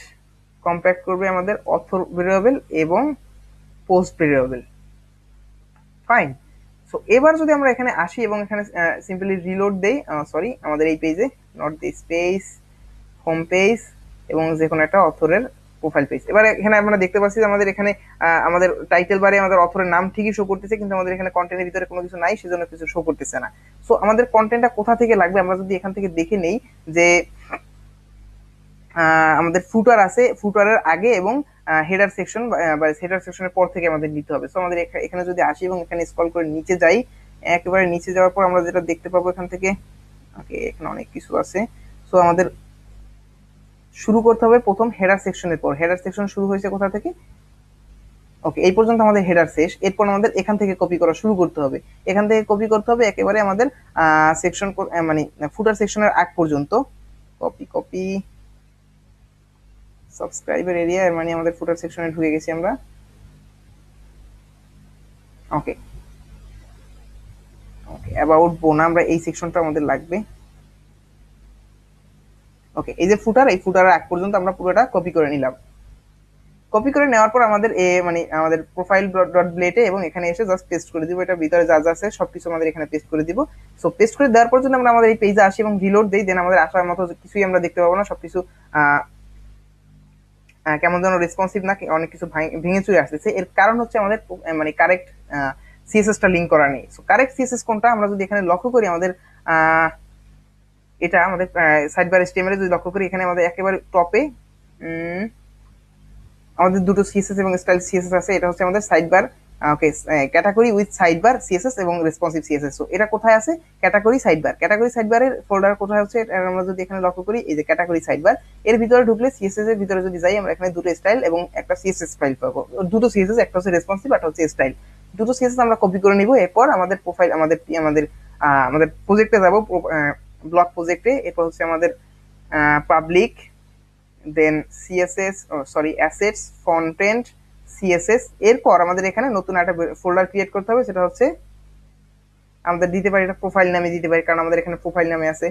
কম্প্যাক্ট করবে আমাদের অথর ভেরিয়েবল এবং পোস্ট ভেরিয়েবল। ফাইন। সো এবার যদি আমরা এখানে আসি এবং এখানে সিম্পলি রিলোড দেই, সরি আমাদের এই পেজে not this page, home page এবং যে কোনো একটা অথরের প্রোফাইল পেজ। এবার এখানে আমরা দেখতে পাচ্ছি যে আমাদের এখানে আমাদের টাইটেল বারে আমাদের অথরের নাম ঠিকই শো করতেছে, কিন্তু আমাদের এখানে কন্টেন্টের ভিতরে কোনো কিছু নাই, সেজন্য কিছু শো করতেছে না। সো আমাদের কন্টেন্টটা কোথা থেকে লাগবে, আমরা যদি এখান থেকে দেখে নেই যে আমাদের ফুটার আছে, ফুটারের আগে এবং হেডার সেকশন বা হেডার সেকশনের পর থেকে আমাদের নিতে হবে। সো আমাদের এখানে যদি আসি এবং এখানে স্ক্রল করে নিচে যাই, একেবারে নিচে যাওয়ার পর আমরা যেটা দেখতে পাবো এখান থেকে, ওকে এখানে অনেক কিছু আছে। সো আমাদের শুরু করতে হবে প্রথম হেডার সেকশনের পর। হেডার সেকশন শুরু হয়েছে কোথা থেকে? ওকে এই পর্যন্ত আমাদের হেডার শেষ। এরপর আমাদের এখান থেকে কপি করা শুরু করতে হবে, এখান থেকে কপি করতে হবে একেবারে আমাদের সেকশন মানে ফুটার সেকশনের আগ পর্যন্ত। কপি কপি সাবস্ক্রাইবার এরিয়া, মানে আমাদের ফুটার সেকশনে ঢুকে গেছি আমরা। ওকে ওকে অ্যাবাউট বোনা, আমরা এই সেকশনটা আমাদের লাগবে। ওকে এই যে ফুটার, এই ফুটারের এক পর্যন্ত আমরা পুরোটা কপি করে নিলাম। কপি করে নেওয়ার পর আমাদের এ মানে আমাদের প্রোফাইল ডট ব্লেটে এবং এখানে এসে জাস্ট পেস্ট করে দিব। এটা ভিতরে যা যা আছে সব কিছু আমাদের এখানে পেস্ট করে দিব। সো পেস্ট করে দেওয়ার পর যদি আমরা আমাদের এই পেজে আসি এবং রিলোড দিই, দেন আমাদের আসার মতো কিছুই আমরা দেখতে পাবো না। সব কিছু কেমন যেন রেসপন্সিভ না, অনেক কিছু ভেঙে চুয়ে আসতেছে। এর কারণ হচ্ছে আমাদের মানে কারেক্ট সিএসএসটা লিঙ্ক করা নেই। সো কারেক্ট সিএসএস কোনটা, আমরা যদি এখানে লক্ষ্য করি আমাদের এটা আমাদের সাইডবার এইচটিএমএল যদি লক্ষ্য করি, এখানে আমাদের একেবারে টপে আমাদের দুটো সিএসএস এবং স্টাইল সিএসএস আছে। এটা হচ্ছে আমাদের sidebar, okay category with sidebar CSS এবং রেসপন্সিভ সিএসএস। সো এটা কোথায় আছে? Category sidebar. ক্যাটাগরি সাইডবারের ফোল্ডার কোথায় হচ্ছে, আমরা যদি এখানে লক্ষ্য করি এই যে ক্যাটাগরি সাইডবার, এর ভিতরে ঢুকলে সিএসএস এর ভিতরে যদি যাই আমরা এখানে দুটো স্টাইল এবং একটা সিএসএস ফাইল পাবো। দুটো সিএসএস, একটা হচ্ছে রেসপন্সিভ আর একটা হচ্ছে স্টাইল। দুটো সিএসএস আমরা কপি করে নিব। এরপর আমাদের প্রোফাইল আমাদের আমাদের আমাদের প্রজেক্টে যাবো, ব্লক প্রজেক্টে। এরপর হচ্ছে আমাদের public, then CSS sorry assets, frontend, CSS. এরপর আমাদের এখানে নতুন একটা ফোল্ডার ক্রিয়েট করতে হবে, সেটা হচ্ছে আমাদের দিতে পারি এটা প্রোফাইল নামে দিতে পারি, কারণ আমাদের এখানে প্রোফাইল নামে আছে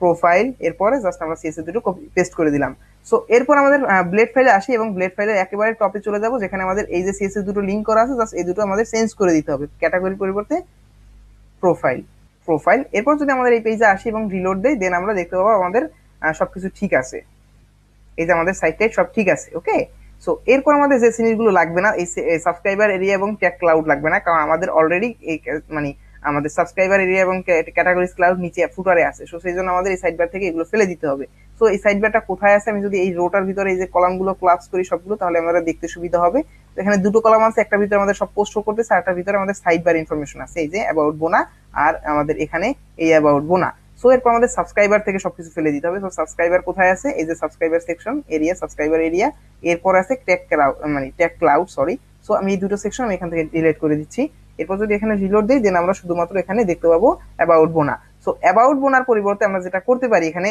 প্রোফাইল। এরপরে জাস্ট আমরা সিএসএস দুটো কপি পেস্ট করে দিলাম। সো এরপর আমাদের ব্লেড ফাইলে আসি এবং ব্লেড ফাইলের একেবারে টপে চলে যাবো, যেখানে আমাদের এই যে সিএসএস দুটো লিঙ্ক করা আছে, জাস্ট এই দুটো আমাদের চেঞ্জ করে দিতে হবে, ক্যাটাগরির পরিবর্তে প্রোফাইল প্রোফাইল। এরপর যদি আমাদের এই পেজে আসি এবং রিলোড দেই, দেন আমরা দেখতে পাবো আমাদের সবকিছু ঠিক আছে। এই যে আমাদের সাইটটাই সব ঠিক আছে। ওকে সো এরপর আমাদের যে জিনিসগুলো লাগবে না, এই সাবস্ক্রাইবার এরিয়া এবং ট্যাগ ক্লাউড লাগবে না, কারণ আমাদের অলরেডি মানে আমাদের সাবস্ক্রাইবার এরিয়া এবং ক্যাটাগরিজ ক্লাউড নিচে ফুটারে আছে। সো সেই জন্য আমাদের এই সাইডবার থেকে এগুলো ফেলে দিতে হবে। সো এই সাইডবারটা কোথায় আছে, আমি যদি এই রোটার ভিতরে এই যে কলামগুলো ক্লাস করি সবগুলো, তাহলে আমরা দেখতে সুবিধা হবে। এখানে দুটো কলাম আছে, একটা ভিতরে আমাদের সব পোস্ট করতেছে, আরটার ভিতরে আমাদের সাইডবার ইনফরমেশন আছে, এই যে অ্যাবাউট বোনা আর আমাদের এখানে এই অ্যাবাউট বোনা। সো এরপর আমাদের সাবস্ক্রাইবার থেকে সবকিছু ফেলে দিতে হবে। সো সাবস্ক্রাইবার কোথায় আছে, এই যে subscriber section area, subscriber area. এরপর আছে ট্যাগ ক্লাউড মানে ট্যাগ ক্লাউড সরি। সো আমি এই দুটো সেকশন আমি এখান থেকে ডিলিট করে দিচ্ছি। এরপর যদি এখানে রিলোড দিই, দেন আমরা শুধুমাত্র এখানে দেখতে পাবো অ্যাবাউট বোনা। সো অ্যাবাউট বোনার পরিবর্তে আমরা যেটা করতে পারি, এখানে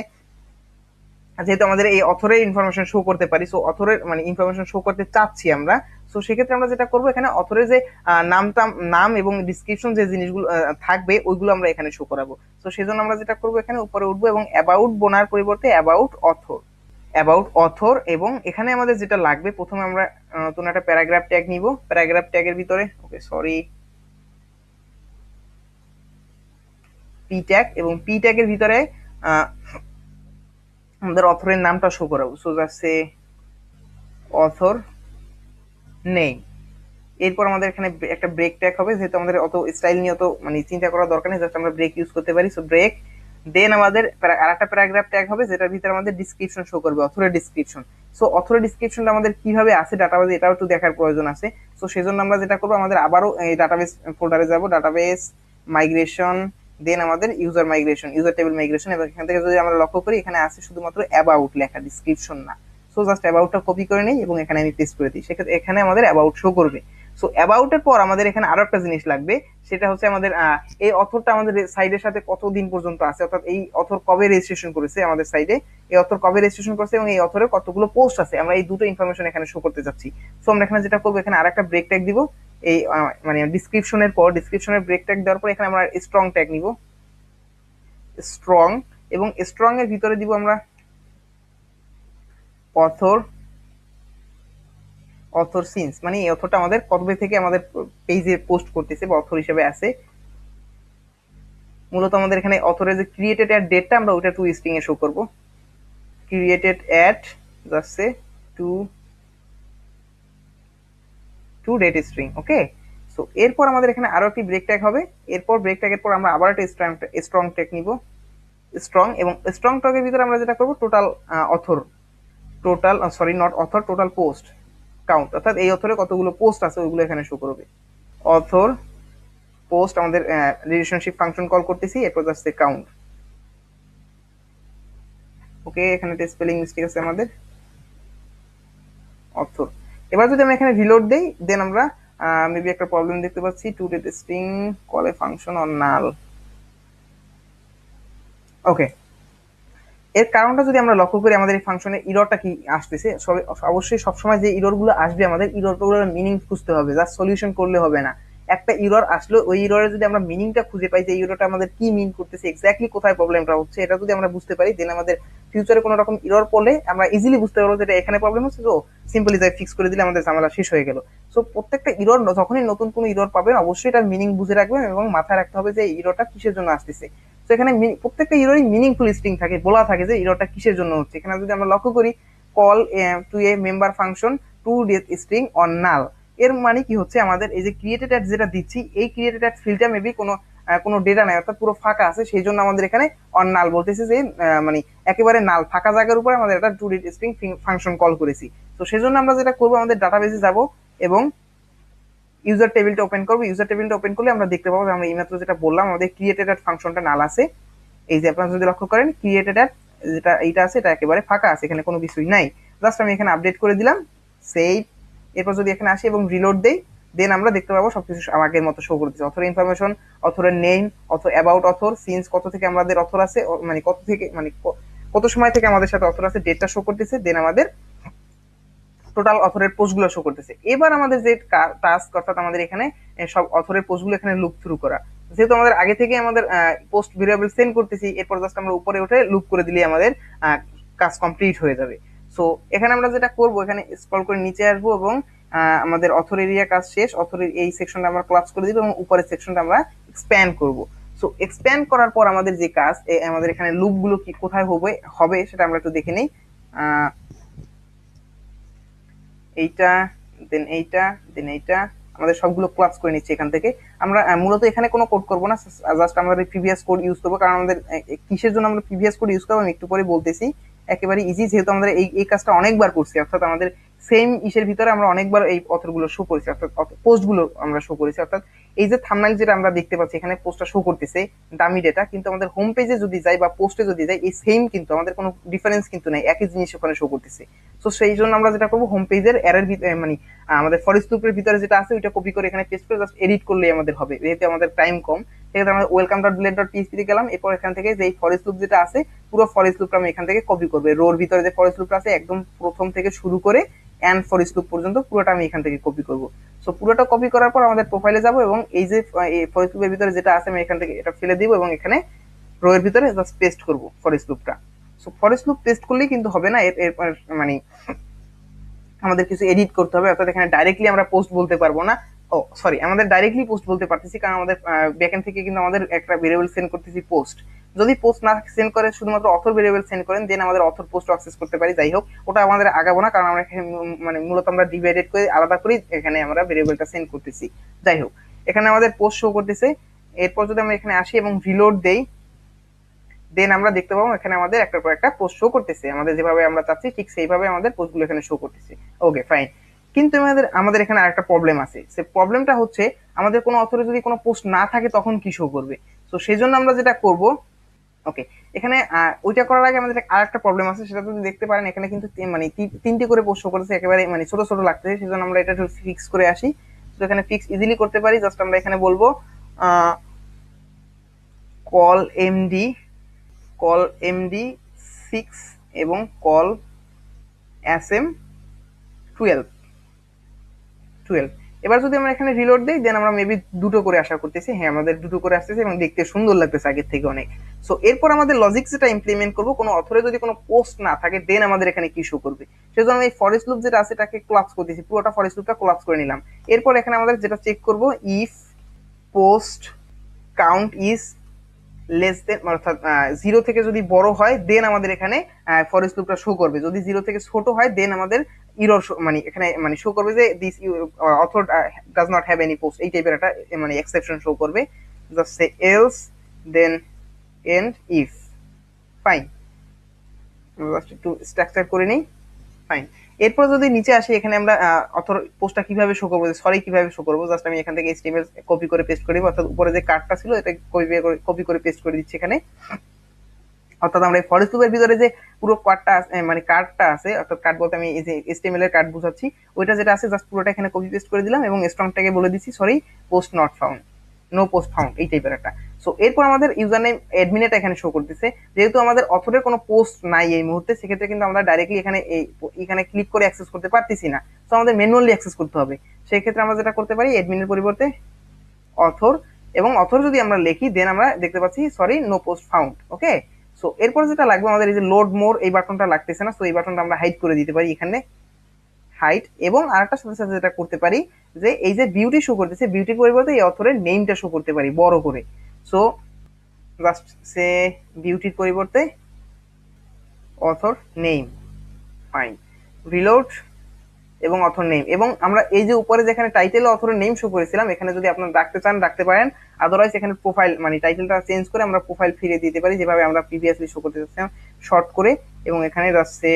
যেহেতু আমাদের এই অথরের ইনফরমেশন শো করতে পারি, সো অথরের মানে ইনফরমেশন শো করতে চাচ্ছি আমরা। সো সেক্ষেত্রে আমরা যেটা করবো, এখানে অথরের যে নামটা নাম এবং ডিসক্রিপশন যে জিনিসগুলো থাকবে ওইগুলো আমরা এখানে শো করাবো। সো সেজন্য আমরা যেটা করবো, এখানে উপরে উঠবো এবং অ্যাবাউট বোনার পরিবর্তে অ্যাবাউট অথর অ্যাবাউট অথর এবং এখানে আমাদের যেটা লাগবে, প্রথমে আমরা নতুন একটা প্যারাগ্রাফ ট্যাগ নিব। প্যারাগ্রাফ ট্যাগের ভিতরে ওকে সরি পি ট্যাগ, এবং পি ট্যাগের ভিতরে আমাদের অথরের নামটা শো করাবো। সো যাচ্ছে অথর নেই। এরপর আমাদের এখানে একটা ব্রেক ট্যাগ হবে, যেহেতু আমাদের অত স্টাইল নিয়ে অত মানে চিন্তা করার দরকার নেই, জাস্ট আমরা ব্রেক ইউজ করতে পারি। So break. দেন আমাদের আর একটা প্যারাগ্রাফ ট্যাগ হবে, যেটার ভিতরে আমাদের ডিসক্রিপশন শো করবে, অথরের ডিসক্রিপশন। সো অথরের ডিসক্রিপশনটা আমাদের কিভাবে আছে ডাটাবেজ, এটাও একটু দেখার প্রয়োজন আছে। সো সেজন্য আমরা যেটা করবো, আমাদের আবারও এই ডাটাবেজ ফোল্ডারে যাবো, ডাটাবেজ মাইগ্রেশন, দেন আমাদের user migration, user table migration. এবং এখান থেকে যদি আমরা লক্ষ্য করি, এখানে আছে শুধুমাত্র অ্যাবাউট লেখা, ডিসক্রিপশন না। সো জাস্ট অ্যাবাউটটা কপি করে নিই এবং এখানে আমি পেস্ট করে দিই, সেক্ষেত্রে এখানে আমাদের অ্যাবাউট শো করবে। সো অ্যাবাউটের পর আমাদের এখানে আরো একটা জিনিস লাগবে, সেটা হচ্ছে আমাদের এই অথরটা আমাদের সাইডের সাথে কতদিন পর্যন্ত আছে, অর্থাৎ এই অথর কবে রেজিস্ট্রেশন করেছে আমাদের সাইডে, এই অথর কবে রেজিস্ট্রেশন করেছে এবং এই অথরের কতগুলো পোস্ট আছে, আমরা এই দুটো ইনফরমেশন এখানে শো করতে যাচ্ছি। সো আমরা এখানে যেটা করবো, এখানে আর একটা ব্রেক ট্যাগ দিব। এই মানে ডেসক্রিপশনের পর ডেসক্রিপশনের ব্রেক ট্যাগ দেওয়ার পর এখানে আমরা স্ট্রং ট্যাগ নিব স্ট্রং, এবং স্ট্রং এর ভিতরে দিব আমরা অথর অথর সিন্স, মানে এই অথরটা আমাদের কতবে থেকে আমাদের পেজে পোস্ট করতেছে বা অথর হিসেবে আছে। মূলত আমাদের এখানে অথরের যে ক্রিয়েটেড অ্যাট ডেটটা আমরা ওটা টু স্ট্রিং এ শো করব, ক্রিয়েটেড অ্যাট যাচ্ছে to to date string. Okay, so এরপর আমাদের এখানে আরো একটি ব্রেক ট্যাগ হবে, এরপর ব্রেক ট্যাগের পর আমরা আবার একটা স্ট্রং স্ট্রং ট্যাগ নিব স্ট্রং, এবং স্ট্রং ট্যাগের ভিতরে আমরা যেটা করব total author total sorry not author total post count, অর্থাৎ এই অথরে কতগুলো পোস্ট আছে ওইগুলো এখানে শো করবে। অথর পোস্ট আমাদের রিলেশনশিপ ফাংশন কল করতেছি, এরপর আসছে কাউন্ট। ওকে, এখানে একটা স্পেলিং মিস্টেক আছে আমাদের অথর। এবার যদি আমরা এখানে রিলোড দেই দেন আমরা মেবি একটা প্রবলেম দেখতে পাচ্ছি, to date string call a function on null. Okay, এর কারণটা যদি আমরা লক্ষ্য করি আমাদের এই ফাংশনের ইররটা কি আসতেছে, অবশ্যই সবসময় যে ইররগুলো আসবে আমাদের ইররগুলোর মিনিং খুঁজতে হবে, জাস্ট সলিউশন করলে হবে না। একটা ইরর আসলো, ওই ইররে যদি আমরা মিনিংটা খুঁজে পাই যে ইররটা আমাদের কি মিন করতেছে, এক্স্যাক্টলি কোথায় প্রবলেমটা হচ্ছে, এটা যদি আমরা বুঝতে পারি দেন আমাদের ফিউচারে কোনো রকম ইরর পড়লে আমরা ইজিলি বুঝতে পারবো যে এটা এখানে প্রবলেম হচ্ছে, তো সিম্পলি যাই ফিক্স করে দিলে আমাদের ঝামেলা শেষ হয়ে গেল। সো প্রত্যেকটা ইরর যখনই নতুন কোনো ইরর পাবেন অবশ্যই এটার মিনিং বুঝে রাখবেন এবং মাথায় রাখতে হবে যে ইররটা কিসের জন্য আসতেছে। তো এখানে প্রত্যেকটা ইরোরই মিনিংফুল স্ট্রিং থাকে, বলা থাকে যে ইরোরটা কিসের জন্য হচ্ছে। এখানে যদি আমরা লক্ষ্য করি call to a member function to date string on null, এর মানে কি হচ্ছে আমাদের এই যে ক্রিয়েটেড অ্যাট যেটা দিচ্ছি এই ক্রিয়েটেড অ্যাট ফিল্ডটা মেবি কোনো কোনো ডেটা নাই, অর্থাৎ পুরো ফাঁকা আছে, সেই জন্য আমাদের এখানে অন নাল বলতেছে যে মানে একেবারে নাল ফাঁকা জায়গার উপরে আমাদের একটা to date string function call করেছি। তো সেই জন্য আমরা যেটা করবো আমাদের ডাটাবেসে যাব এবং ইউজার টেবিলটা ওপেন করবো। ইউজার টেবিলটা ওপেন করলে আমরা দেখতে পাবো আমরা এইমাত্র যেটা বললাম আমাদের ক্রিয়েটেড অ্যাট ফাংশনটা নাল আছে। এই যে আপনারা যদি লক্ষ্য করেন ক্রিয়েটেড অ্যাট যেটা এইটা আছে এটা একেবারে ফাঁকা আছে, এখানে কোনো কিছুই নাই, জাস্ট আমি এখানে আপডেট করে দিলাম সেভ। এরপর যদি এখানে আসি এবং রিলোড দেই দেন আমরা দেখতে পাবো সবকিছু আগের মতো শো করতেছে, অথর ইনফরমেশন, অথরের name, author about author, since কত থেকে আমাদের অথর আছে মানে কত থেকে মানে কত সময় থেকে আমাদের সাথে অথর আছে, ডেটটা শো করতেছে, দেন আমাদের টোটাল অথরের পোস্টগুলো শো করতেছে। এবার আমাদের যে টাস্ক অর্থাৎ আমাদের এখানে সব অথরের পোস্টগুলো এখানে লুপ থ্রু করা, যেহেতু আমাদের আগে থেকে আমাদের পোস্ট ভেরিয়েবল সেন্ড করতেছি এরপর জাস্ট আমরা উপরে উঠে লুপ করে দিলে আমাদের কাজ কমপ্লিট হয়ে যাবে। সো এখানে আমরা যেটা করব এখানে স্ক্রল করে নিচে আসবো এবং আমাদের অথর এরিয়া কাজ শেষ, অথরের এই সেকশনটা আমরা ক্লাস করে দিব এবং উপরের সেকশনটা আমরা এক্সপ্যান্ড করব। সো এক্সপ্যান্ড করার পর আমাদের যে কাজ আমাদের এখানে লুপগুলো কি কোথায় হবে হবে সেটা আমরা একটু দেখে নিই। এইটা দেন এইটা দেন এইটা আমাদের সবগুলো ক্লাস করে নিচ্ছি। এখান থেকে আমরা মূলত এখানে কোনো কোড করবো না, জাস্ট আমাদের প্রিভিয়াস কোড ইউজ করবো, কারণ আমাদের কিসের জন্য আমরা প্রিভিয়াস কোড ইউজ করবো আমি একটু পরে বলতেছি। একেবারে ইজি, যেহেতু আমাদের এই এই কাজটা অনেকবার করছি, অর্থাৎ আমাদের সেম ইসের ভিতরে আমরা অনেকবার এই অথরগুলো শো করেছি অর্থাৎ পোস্টগুলো আমরা শো করেছি, অর্থাৎ এই যে থাম্বনেল যেটা আমরা দেখতে পাচ্ছি এখানে পোস্টটা শো করতেছে দামি ডেটা, কিন্তু আমাদের হোম পেজে যদি যাই বা পোস্টে যদি যাই এই সেম, কিন্তু আমাদের কোনো ডিফারেন্স কিন্তু নাই, একই জিনিস ওখানে শো করতেছে। সো সেই জন্য আমরা যেটা করবো হোম পেজের এরের মানে আমাদের ফর স্টুপের ভিতরে যেটা আছে ওইটা কপি করে এখানে পেস্ট করে জাস্ট এডিট করলেই আমাদের হবে, যেহেতু আমাদের টাইম কম। সেক্ষেত্রে আমরা welcome dot blade dot PHP তে গেলাম, এরপর এখান থেকে যে ফর স্টুপ যেটা আছে পুরো ফর স্টুপটা আমি এখান থেকে কপি করবো, রোর ভিতরে যে ফর স্টুপটা আছে একদম প্রথম থেকে শুরু করে এন্ড ফর স্টুপ পর্যন্ত পুরোটা আমি এখান থেকে কপি করবো। সো পুরোটা কপি করার পর আমাদের প্রোফাইলে যাবো এবং এই যে ফর স্টুপের ভিতরে যেটা আছে আমি এখান থেকে এটা ফেলে দিব এবং এখানে রো এর ভিতরে জাস্ট পেস্ট করবো ফর স্টুপটা। সো ফর স্টুপ পেস্ট করলেই কিন্তু হবে না, এর মানে আমাদের কিছু এডিট করতে হবে, অর্থাৎ এখানে ডাইরেক্টলি আমরা পোস্ট বলতে পারবো না, ও সরি আমাদের ডাইরেক্টলি পোস্ট বলতে পারতেছি কারণ আমাদের ব্যাকএন্ড থেকে কিন্তু আমাদের একটা ভেরিয়েবল সেন্ড করতেছি পোস্ট। যদি পোস্ট না সেন্ড করে শুধুমাত্র অথর ভেরিয়েবল সেন্ড করেন দেন আমাদের অথর পোস্ট অ্যাক্সেস করতে পারি, যাই হোক ওটা আমাদের আগাবো না কারণ আমরা মানে মূলত আমরা ডিভাইডেড করে আলাদা করি এখানে আমরা ভেরিয়েবলটা সেন্ড করতেছি। যাই হোক এখানে আমাদের পোস্ট শো করতেছে, এরপর যদি আমরা এখানে আসি এবং রিলোড দেই দেন আমরা দেখতে পাবো এখানে আমাদের একটার পর একটা পোস্ট শো করতেছে, আমাদের যেভাবে আমরা চাচ্ছি ঠিক সেইভাবে আমাদের পোস্টগুলো এখানে শো করতেছে। ওকে ফাইন, কিন্তু আমাদের আমাদের এখানে আরেকটা প্রবলেম আছে, সে প্রবলেমটা হচ্ছে আমাদের কোনো অথরে যদি কোনো পোস্ট না থাকে তখন কি শো করবে। সো সেই জন্য আমরা যেটা করব, ওকে এখানে ওইটা করার আগে আমাদের আরেকটা প্রবলেম আছে, সেটা যদি দেখতে পারেন এখানে কিন্তু মানে তিনটে করে পোস্ট শো করতেছে, একেবারে মানে ছোট ছোট লাগতেছে, সেই জন্য আমরা এটা ফিক্স করে আসি। তো এখানে ফিক্স ইজিলি করতে পারি, জাস্ট আমরা এখানে বলবো col MD col MD six এবং col S M twelve twelve এবার যদি আমরা এখানে রিলোড দেই দেন আমরা মেবি দুটো করে আশা করতেছি, হ্যাঁ আমাদের দুটো করে আসতেছে এবং দেখতে সুন্দর লাগতেছে আগের থেকে অনেক। সো এরপর আমাদের লজিক যেটা ইমপ্লিমেন্ট করবো, কোনো অথরে যদি কোনো পোস্ট না থাকে দেন আমাদের এখানে কি শো করবে, সেজন্য আমি এই ফরেস্ট লুপ যেটা আছে এটাকে কোলাপস করতেছি, পুরোটা ফরেস্ট লুপটা কোলাপস করে নিলাম। এরপর এখানে আমাদের যেটা চেক করব, if post count is less দেন অর্থাৎ জিরো থেকে যদি বড় হয় দেন আমাদের এখানে ফরেস্ট লুপটা শো করবে, যদি জিরো থেকে ছোট হয় দেন আমাদের ইরর মানে এখানে মানে শো করবে যে this author does not have any post, এই টাইপের একটা মানে এক্সেপশন শো করবে। Just say else then end if, fine. Just একটু স্ট্রাকচার করে নিই, ফাইন। এরপর যদি নিচে আসি এখানে আমরা অথর পোস্টটা কিভাবে শো করবো, সরি কিভাবে শো করবো, জাস্ট আমি এখান থেকে এইচটিএমএল কপি করে পেস্ট করে দিবো, অর্থাৎ উপরে যে কার্ডটা ছিল এটা কপি করে পেস্ট করে দিচ্ছি এখানে। অর্থাৎ আমরা এই ফরেস্ট লুপের ভিতরে যে পুরো কার্ডটা মানে কার্ডটা আছে, অর্থাৎ কার্ড বলতে আমি এই যে এইচটিএমএল এর কার্ড বুঝাচ্ছি, ওইটা যেটা আছে জাস্ট পুরোটা এখানে কপি পেস্ট করে দিলাম এবং স্ট্রংটাকে বলে দিচ্ছি sorry post not found, no post found, এই টাইপের একটা। সো এরপর আমাদের ইউজার নেম অ্যাডমিনেটা এখানে শো করতেছে, যেহেতু আমাদের অথরের কোনো পোস্ট নাই এই মুহূর্তে, সেক্ষেত্রে কিন্তু আমরা ডাইরেক্টলি এখানে এখানে ক্লিক করে অ্যাক্সেস করতে পারতেছি না, সো আমাদের ম্যানুয়ালি অ্যাক্সেস করতে হবে। সেক্ষেত্রে আমরা যেটা করতে পারি অ্যাডমিনের পরিবর্তে অথর, এবং অথর যদি আমরা লিখি দেন আমরা দেখতে পাচ্ছি sorry no post found, okay. So এরপর যেটা লাগবে আমাদের এই যে লোড মোর এই বাটনটা লাগতেছে না, সো এই বাটনটা আমরা হাইড করে দিতে পারি এখানে হাইট, এবং আরেকটা সাথে সাথে যেটা করতে পারি যে এই যে বিউটি শো করতেছে বিউটির পরিবর্তে এই অথরের নেমটা শো করতে পারি বড় করে। সো জাস্ট সে বিউটির পরিবর্তে অথর নেম, ফাইন, রিলোড এবং অথর নেম। এবং আমরা এই যে উপরে যেখানে টাইটেল অথরের নেম শো করেছিলাম এখানে যদি আপনারা রাখতে চান রাখতে পারেন, আদারওয়াইজ এখানে প্রোফাইল মানে টাইটেলটা চেঞ্জ করে আমরা প্রোফাইল ফিরে দিতে পারি যেভাবে আমরা প্রিভিয়াসলি শো করতে চাচ্ছিলাম শর্ট করে, এবং এখানে জাস্ট সে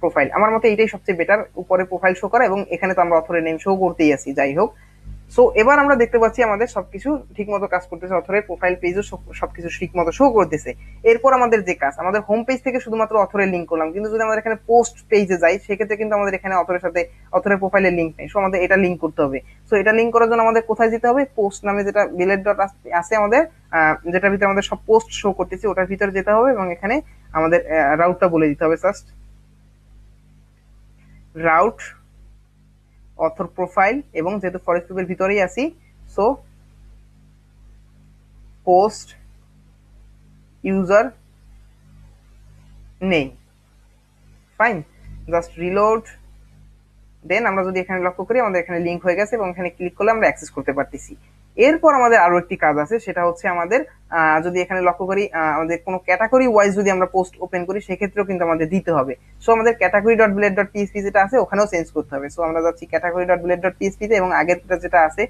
প্রোফাইল। আমার মতে এটাই সবচেয়ে বেটার, উপরে প্রোফাইল শো করা এবং এখানে তো আমরা অথরের নেম শো করতেই আছি, যাই হোক। সো এবার আমরা দেখতে পাচ্ছি আমাদের সবকিছু ঠিক মতো কাজ করতেছে, অথরের প্রোফাইল পেজও সবকিছু ঠিক মতো শো করতেছে। এরপর আমাদের যে কাজ, আমাদের হোম পেজ থেকে শুধুমাত্র অথরের লিঙ্ক করলাম, কিন্তু যদি আমাদের এখানে পোস্ট পেজে যাই সেক্ষেত্রে কিন্তু আমাদের এখানে অথরের সাথে অথরের প্রোফাইলের লিঙ্ক নেই, সো আমাদের এটা লিঙ্ক করতে হবে। সো এটা লিঙ্ক করার জন্য আমাদের কোথায় যেতে হবে, পোস্ট নামে যেটা বিলেট ডট আছে আমাদের, যেটার ভিতরে আমাদের সব পোস্ট শো করতেছে ওটার ভিতরে যেতে হবে এবং এখানে আমাদের রাউটটা বলে দিতে হবে, জাস্ট রাউট অথর প্রোফাইল, এবং যেহেতু ফরেস্ট লুপের ভিতরেই আছি so post user name, fine. Just reload then আমরা যদি এখানে লক্ষ্য করি আমাদের এখানে লিঙ্ক হয়ে গেছে এবং এখানে ক্লিক করলে আমরা অ্যাক্সেস করতে পারতেছি। এরপর আমাদের আরো একটি কাজ আছে, সেটা হচ্ছে আমাদের যদি এখানে লক্ষ্য করি আমাদের কোনো ক্যাটাগরি ওয়াইজ যদি আমরা পোস্ট ওপেন করি সেক্ষেত্রেও কিন্তু আমাদের দিতে হবে। সো আমাদের category dot blade dot PHP যেটা আছে ওখানেও চেঞ্জ করতে হবে। সো আমরা যাচ্ছি category dot blade dot PHP তে, এবং আগের যেটা আছে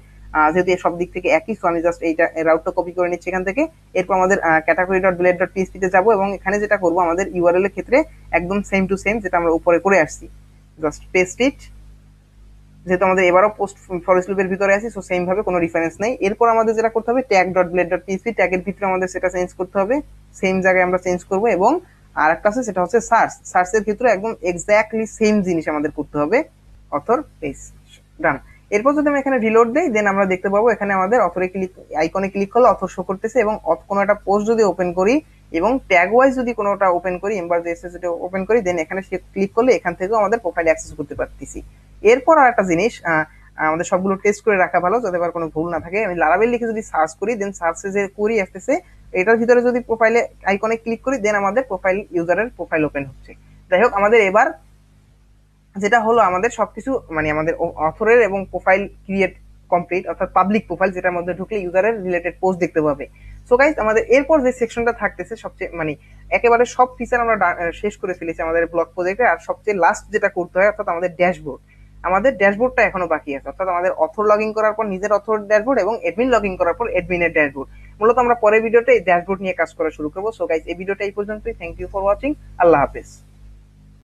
যেহেতু সব দিক থেকে একই, সো আমি জাস্ট এইটা রাউটটা কপি করে নিচ্ছি এখান থেকে। এরপর আমাদের category dot blade dot PHP তে যাবো এবং এখানে যেটা করবো আমাদের ইউআরএল এর ক্ষেত্রে একদম সেম টু সেম যেটা আমরা উপরে করে আসছি, জাস্ট পেস্ট ইট। যেহেতু আমাদের এবারও পোস্ট ফরেস্ট লুপের ভিতরে আছি সো সেম ভাবে কোনো ডিফারেন্স নেই। এরপর আমাদের যেটা করতে হবে tag dot blade dot PHP, ট্যাগের ভিতরে আমাদের সেটা চেঞ্জ করতে হবে, সেম জায়গায় আমরা চেঞ্জ করবো। এবং আর একটা আছে সেটা হচ্ছে সার্চ, সার্চের ক্ষেত্রে একদম এক্স্যাক্টলি সেম জিনিস আমাদের করতে হবে, অথর পেজ, ডান। এরপর যদি আমি এখানে রিলোড দেই দেন আমরা দেখতে পাবো এখানে আমাদের অথরে ক্লিক আইকনে ক্লিক করলে অথর শো করতেছে, এবং কোনো একটা পোস্ট যদি ওপেন করি এবং ট্যাগ ওয়াইজ যদি কোনোটা ওপেন করি এমবার জেএসএ যদি ওপেন করি দেন এখানে ক্লিক করলে এখান থেকেও আমাদের প্রোফাইল অ্যাক্সেস করতে পারতেছি। এরপর আর একটা জিনিস আমাদের সবগুলো টেস্ট করে রাখা ভালো যাতে আর কোনো ভুল না থাকে। আমি লারাবেল লিখে যদি সার্চ করি দেন সার্চে যে কোয়েরি আসতেছে এটার ভিতরে যদি প্রোফাইলে আইকনে ক্লিক করি দেন আমাদের প্রোফাইল ইউজারের প্রোফাইল ওপেন হচ্ছে। যাই হোক, আমাদের এবার যেটা হলো আমাদের সবকিছু মানে আমাদের অথরের এবং প্রোফাইল ক্রিয়েট কমপ্লিট, অর্থাৎ পাবলিক প্রোফাইল যেটার মধ্যে ঢুকলে ইউজারের রিলেটেড পোস্ট দেখতে পাবে। সো গাইস, আমাদের এরপর যে সেকশনটা থাকতেছে সবচেয়ে মানে একেবারে সব ফিচার আমরা শেষ করে ফেলেছি আমাদের ব্লগ প্রজেক্টে, আর সবচেয়ে লাস্ট যেটা করতে হয় অর্থাৎ আমাদের ড্যাশবোর্ড, আমাদের ড্যাশবোর্ডটা এখনো বাকি আছে। অর্থাৎ আমাদের অথর লগ ইন করার পর নিজের অথর ড্যাশবোর্ড এবং অ্যাডমিন লগ ইন করার পর অ্যাডমিনের ড্যাশবোর্ড। মূলত আমরা পরের ভিডিওতে এই ড্যাশবোর্ড নিয়ে কাজ করা শুরু করবো। সো গাইস, এই ভিডিওটা এই পর্যন্তই। Thank you for watching. আল্লাহ হাফেজ।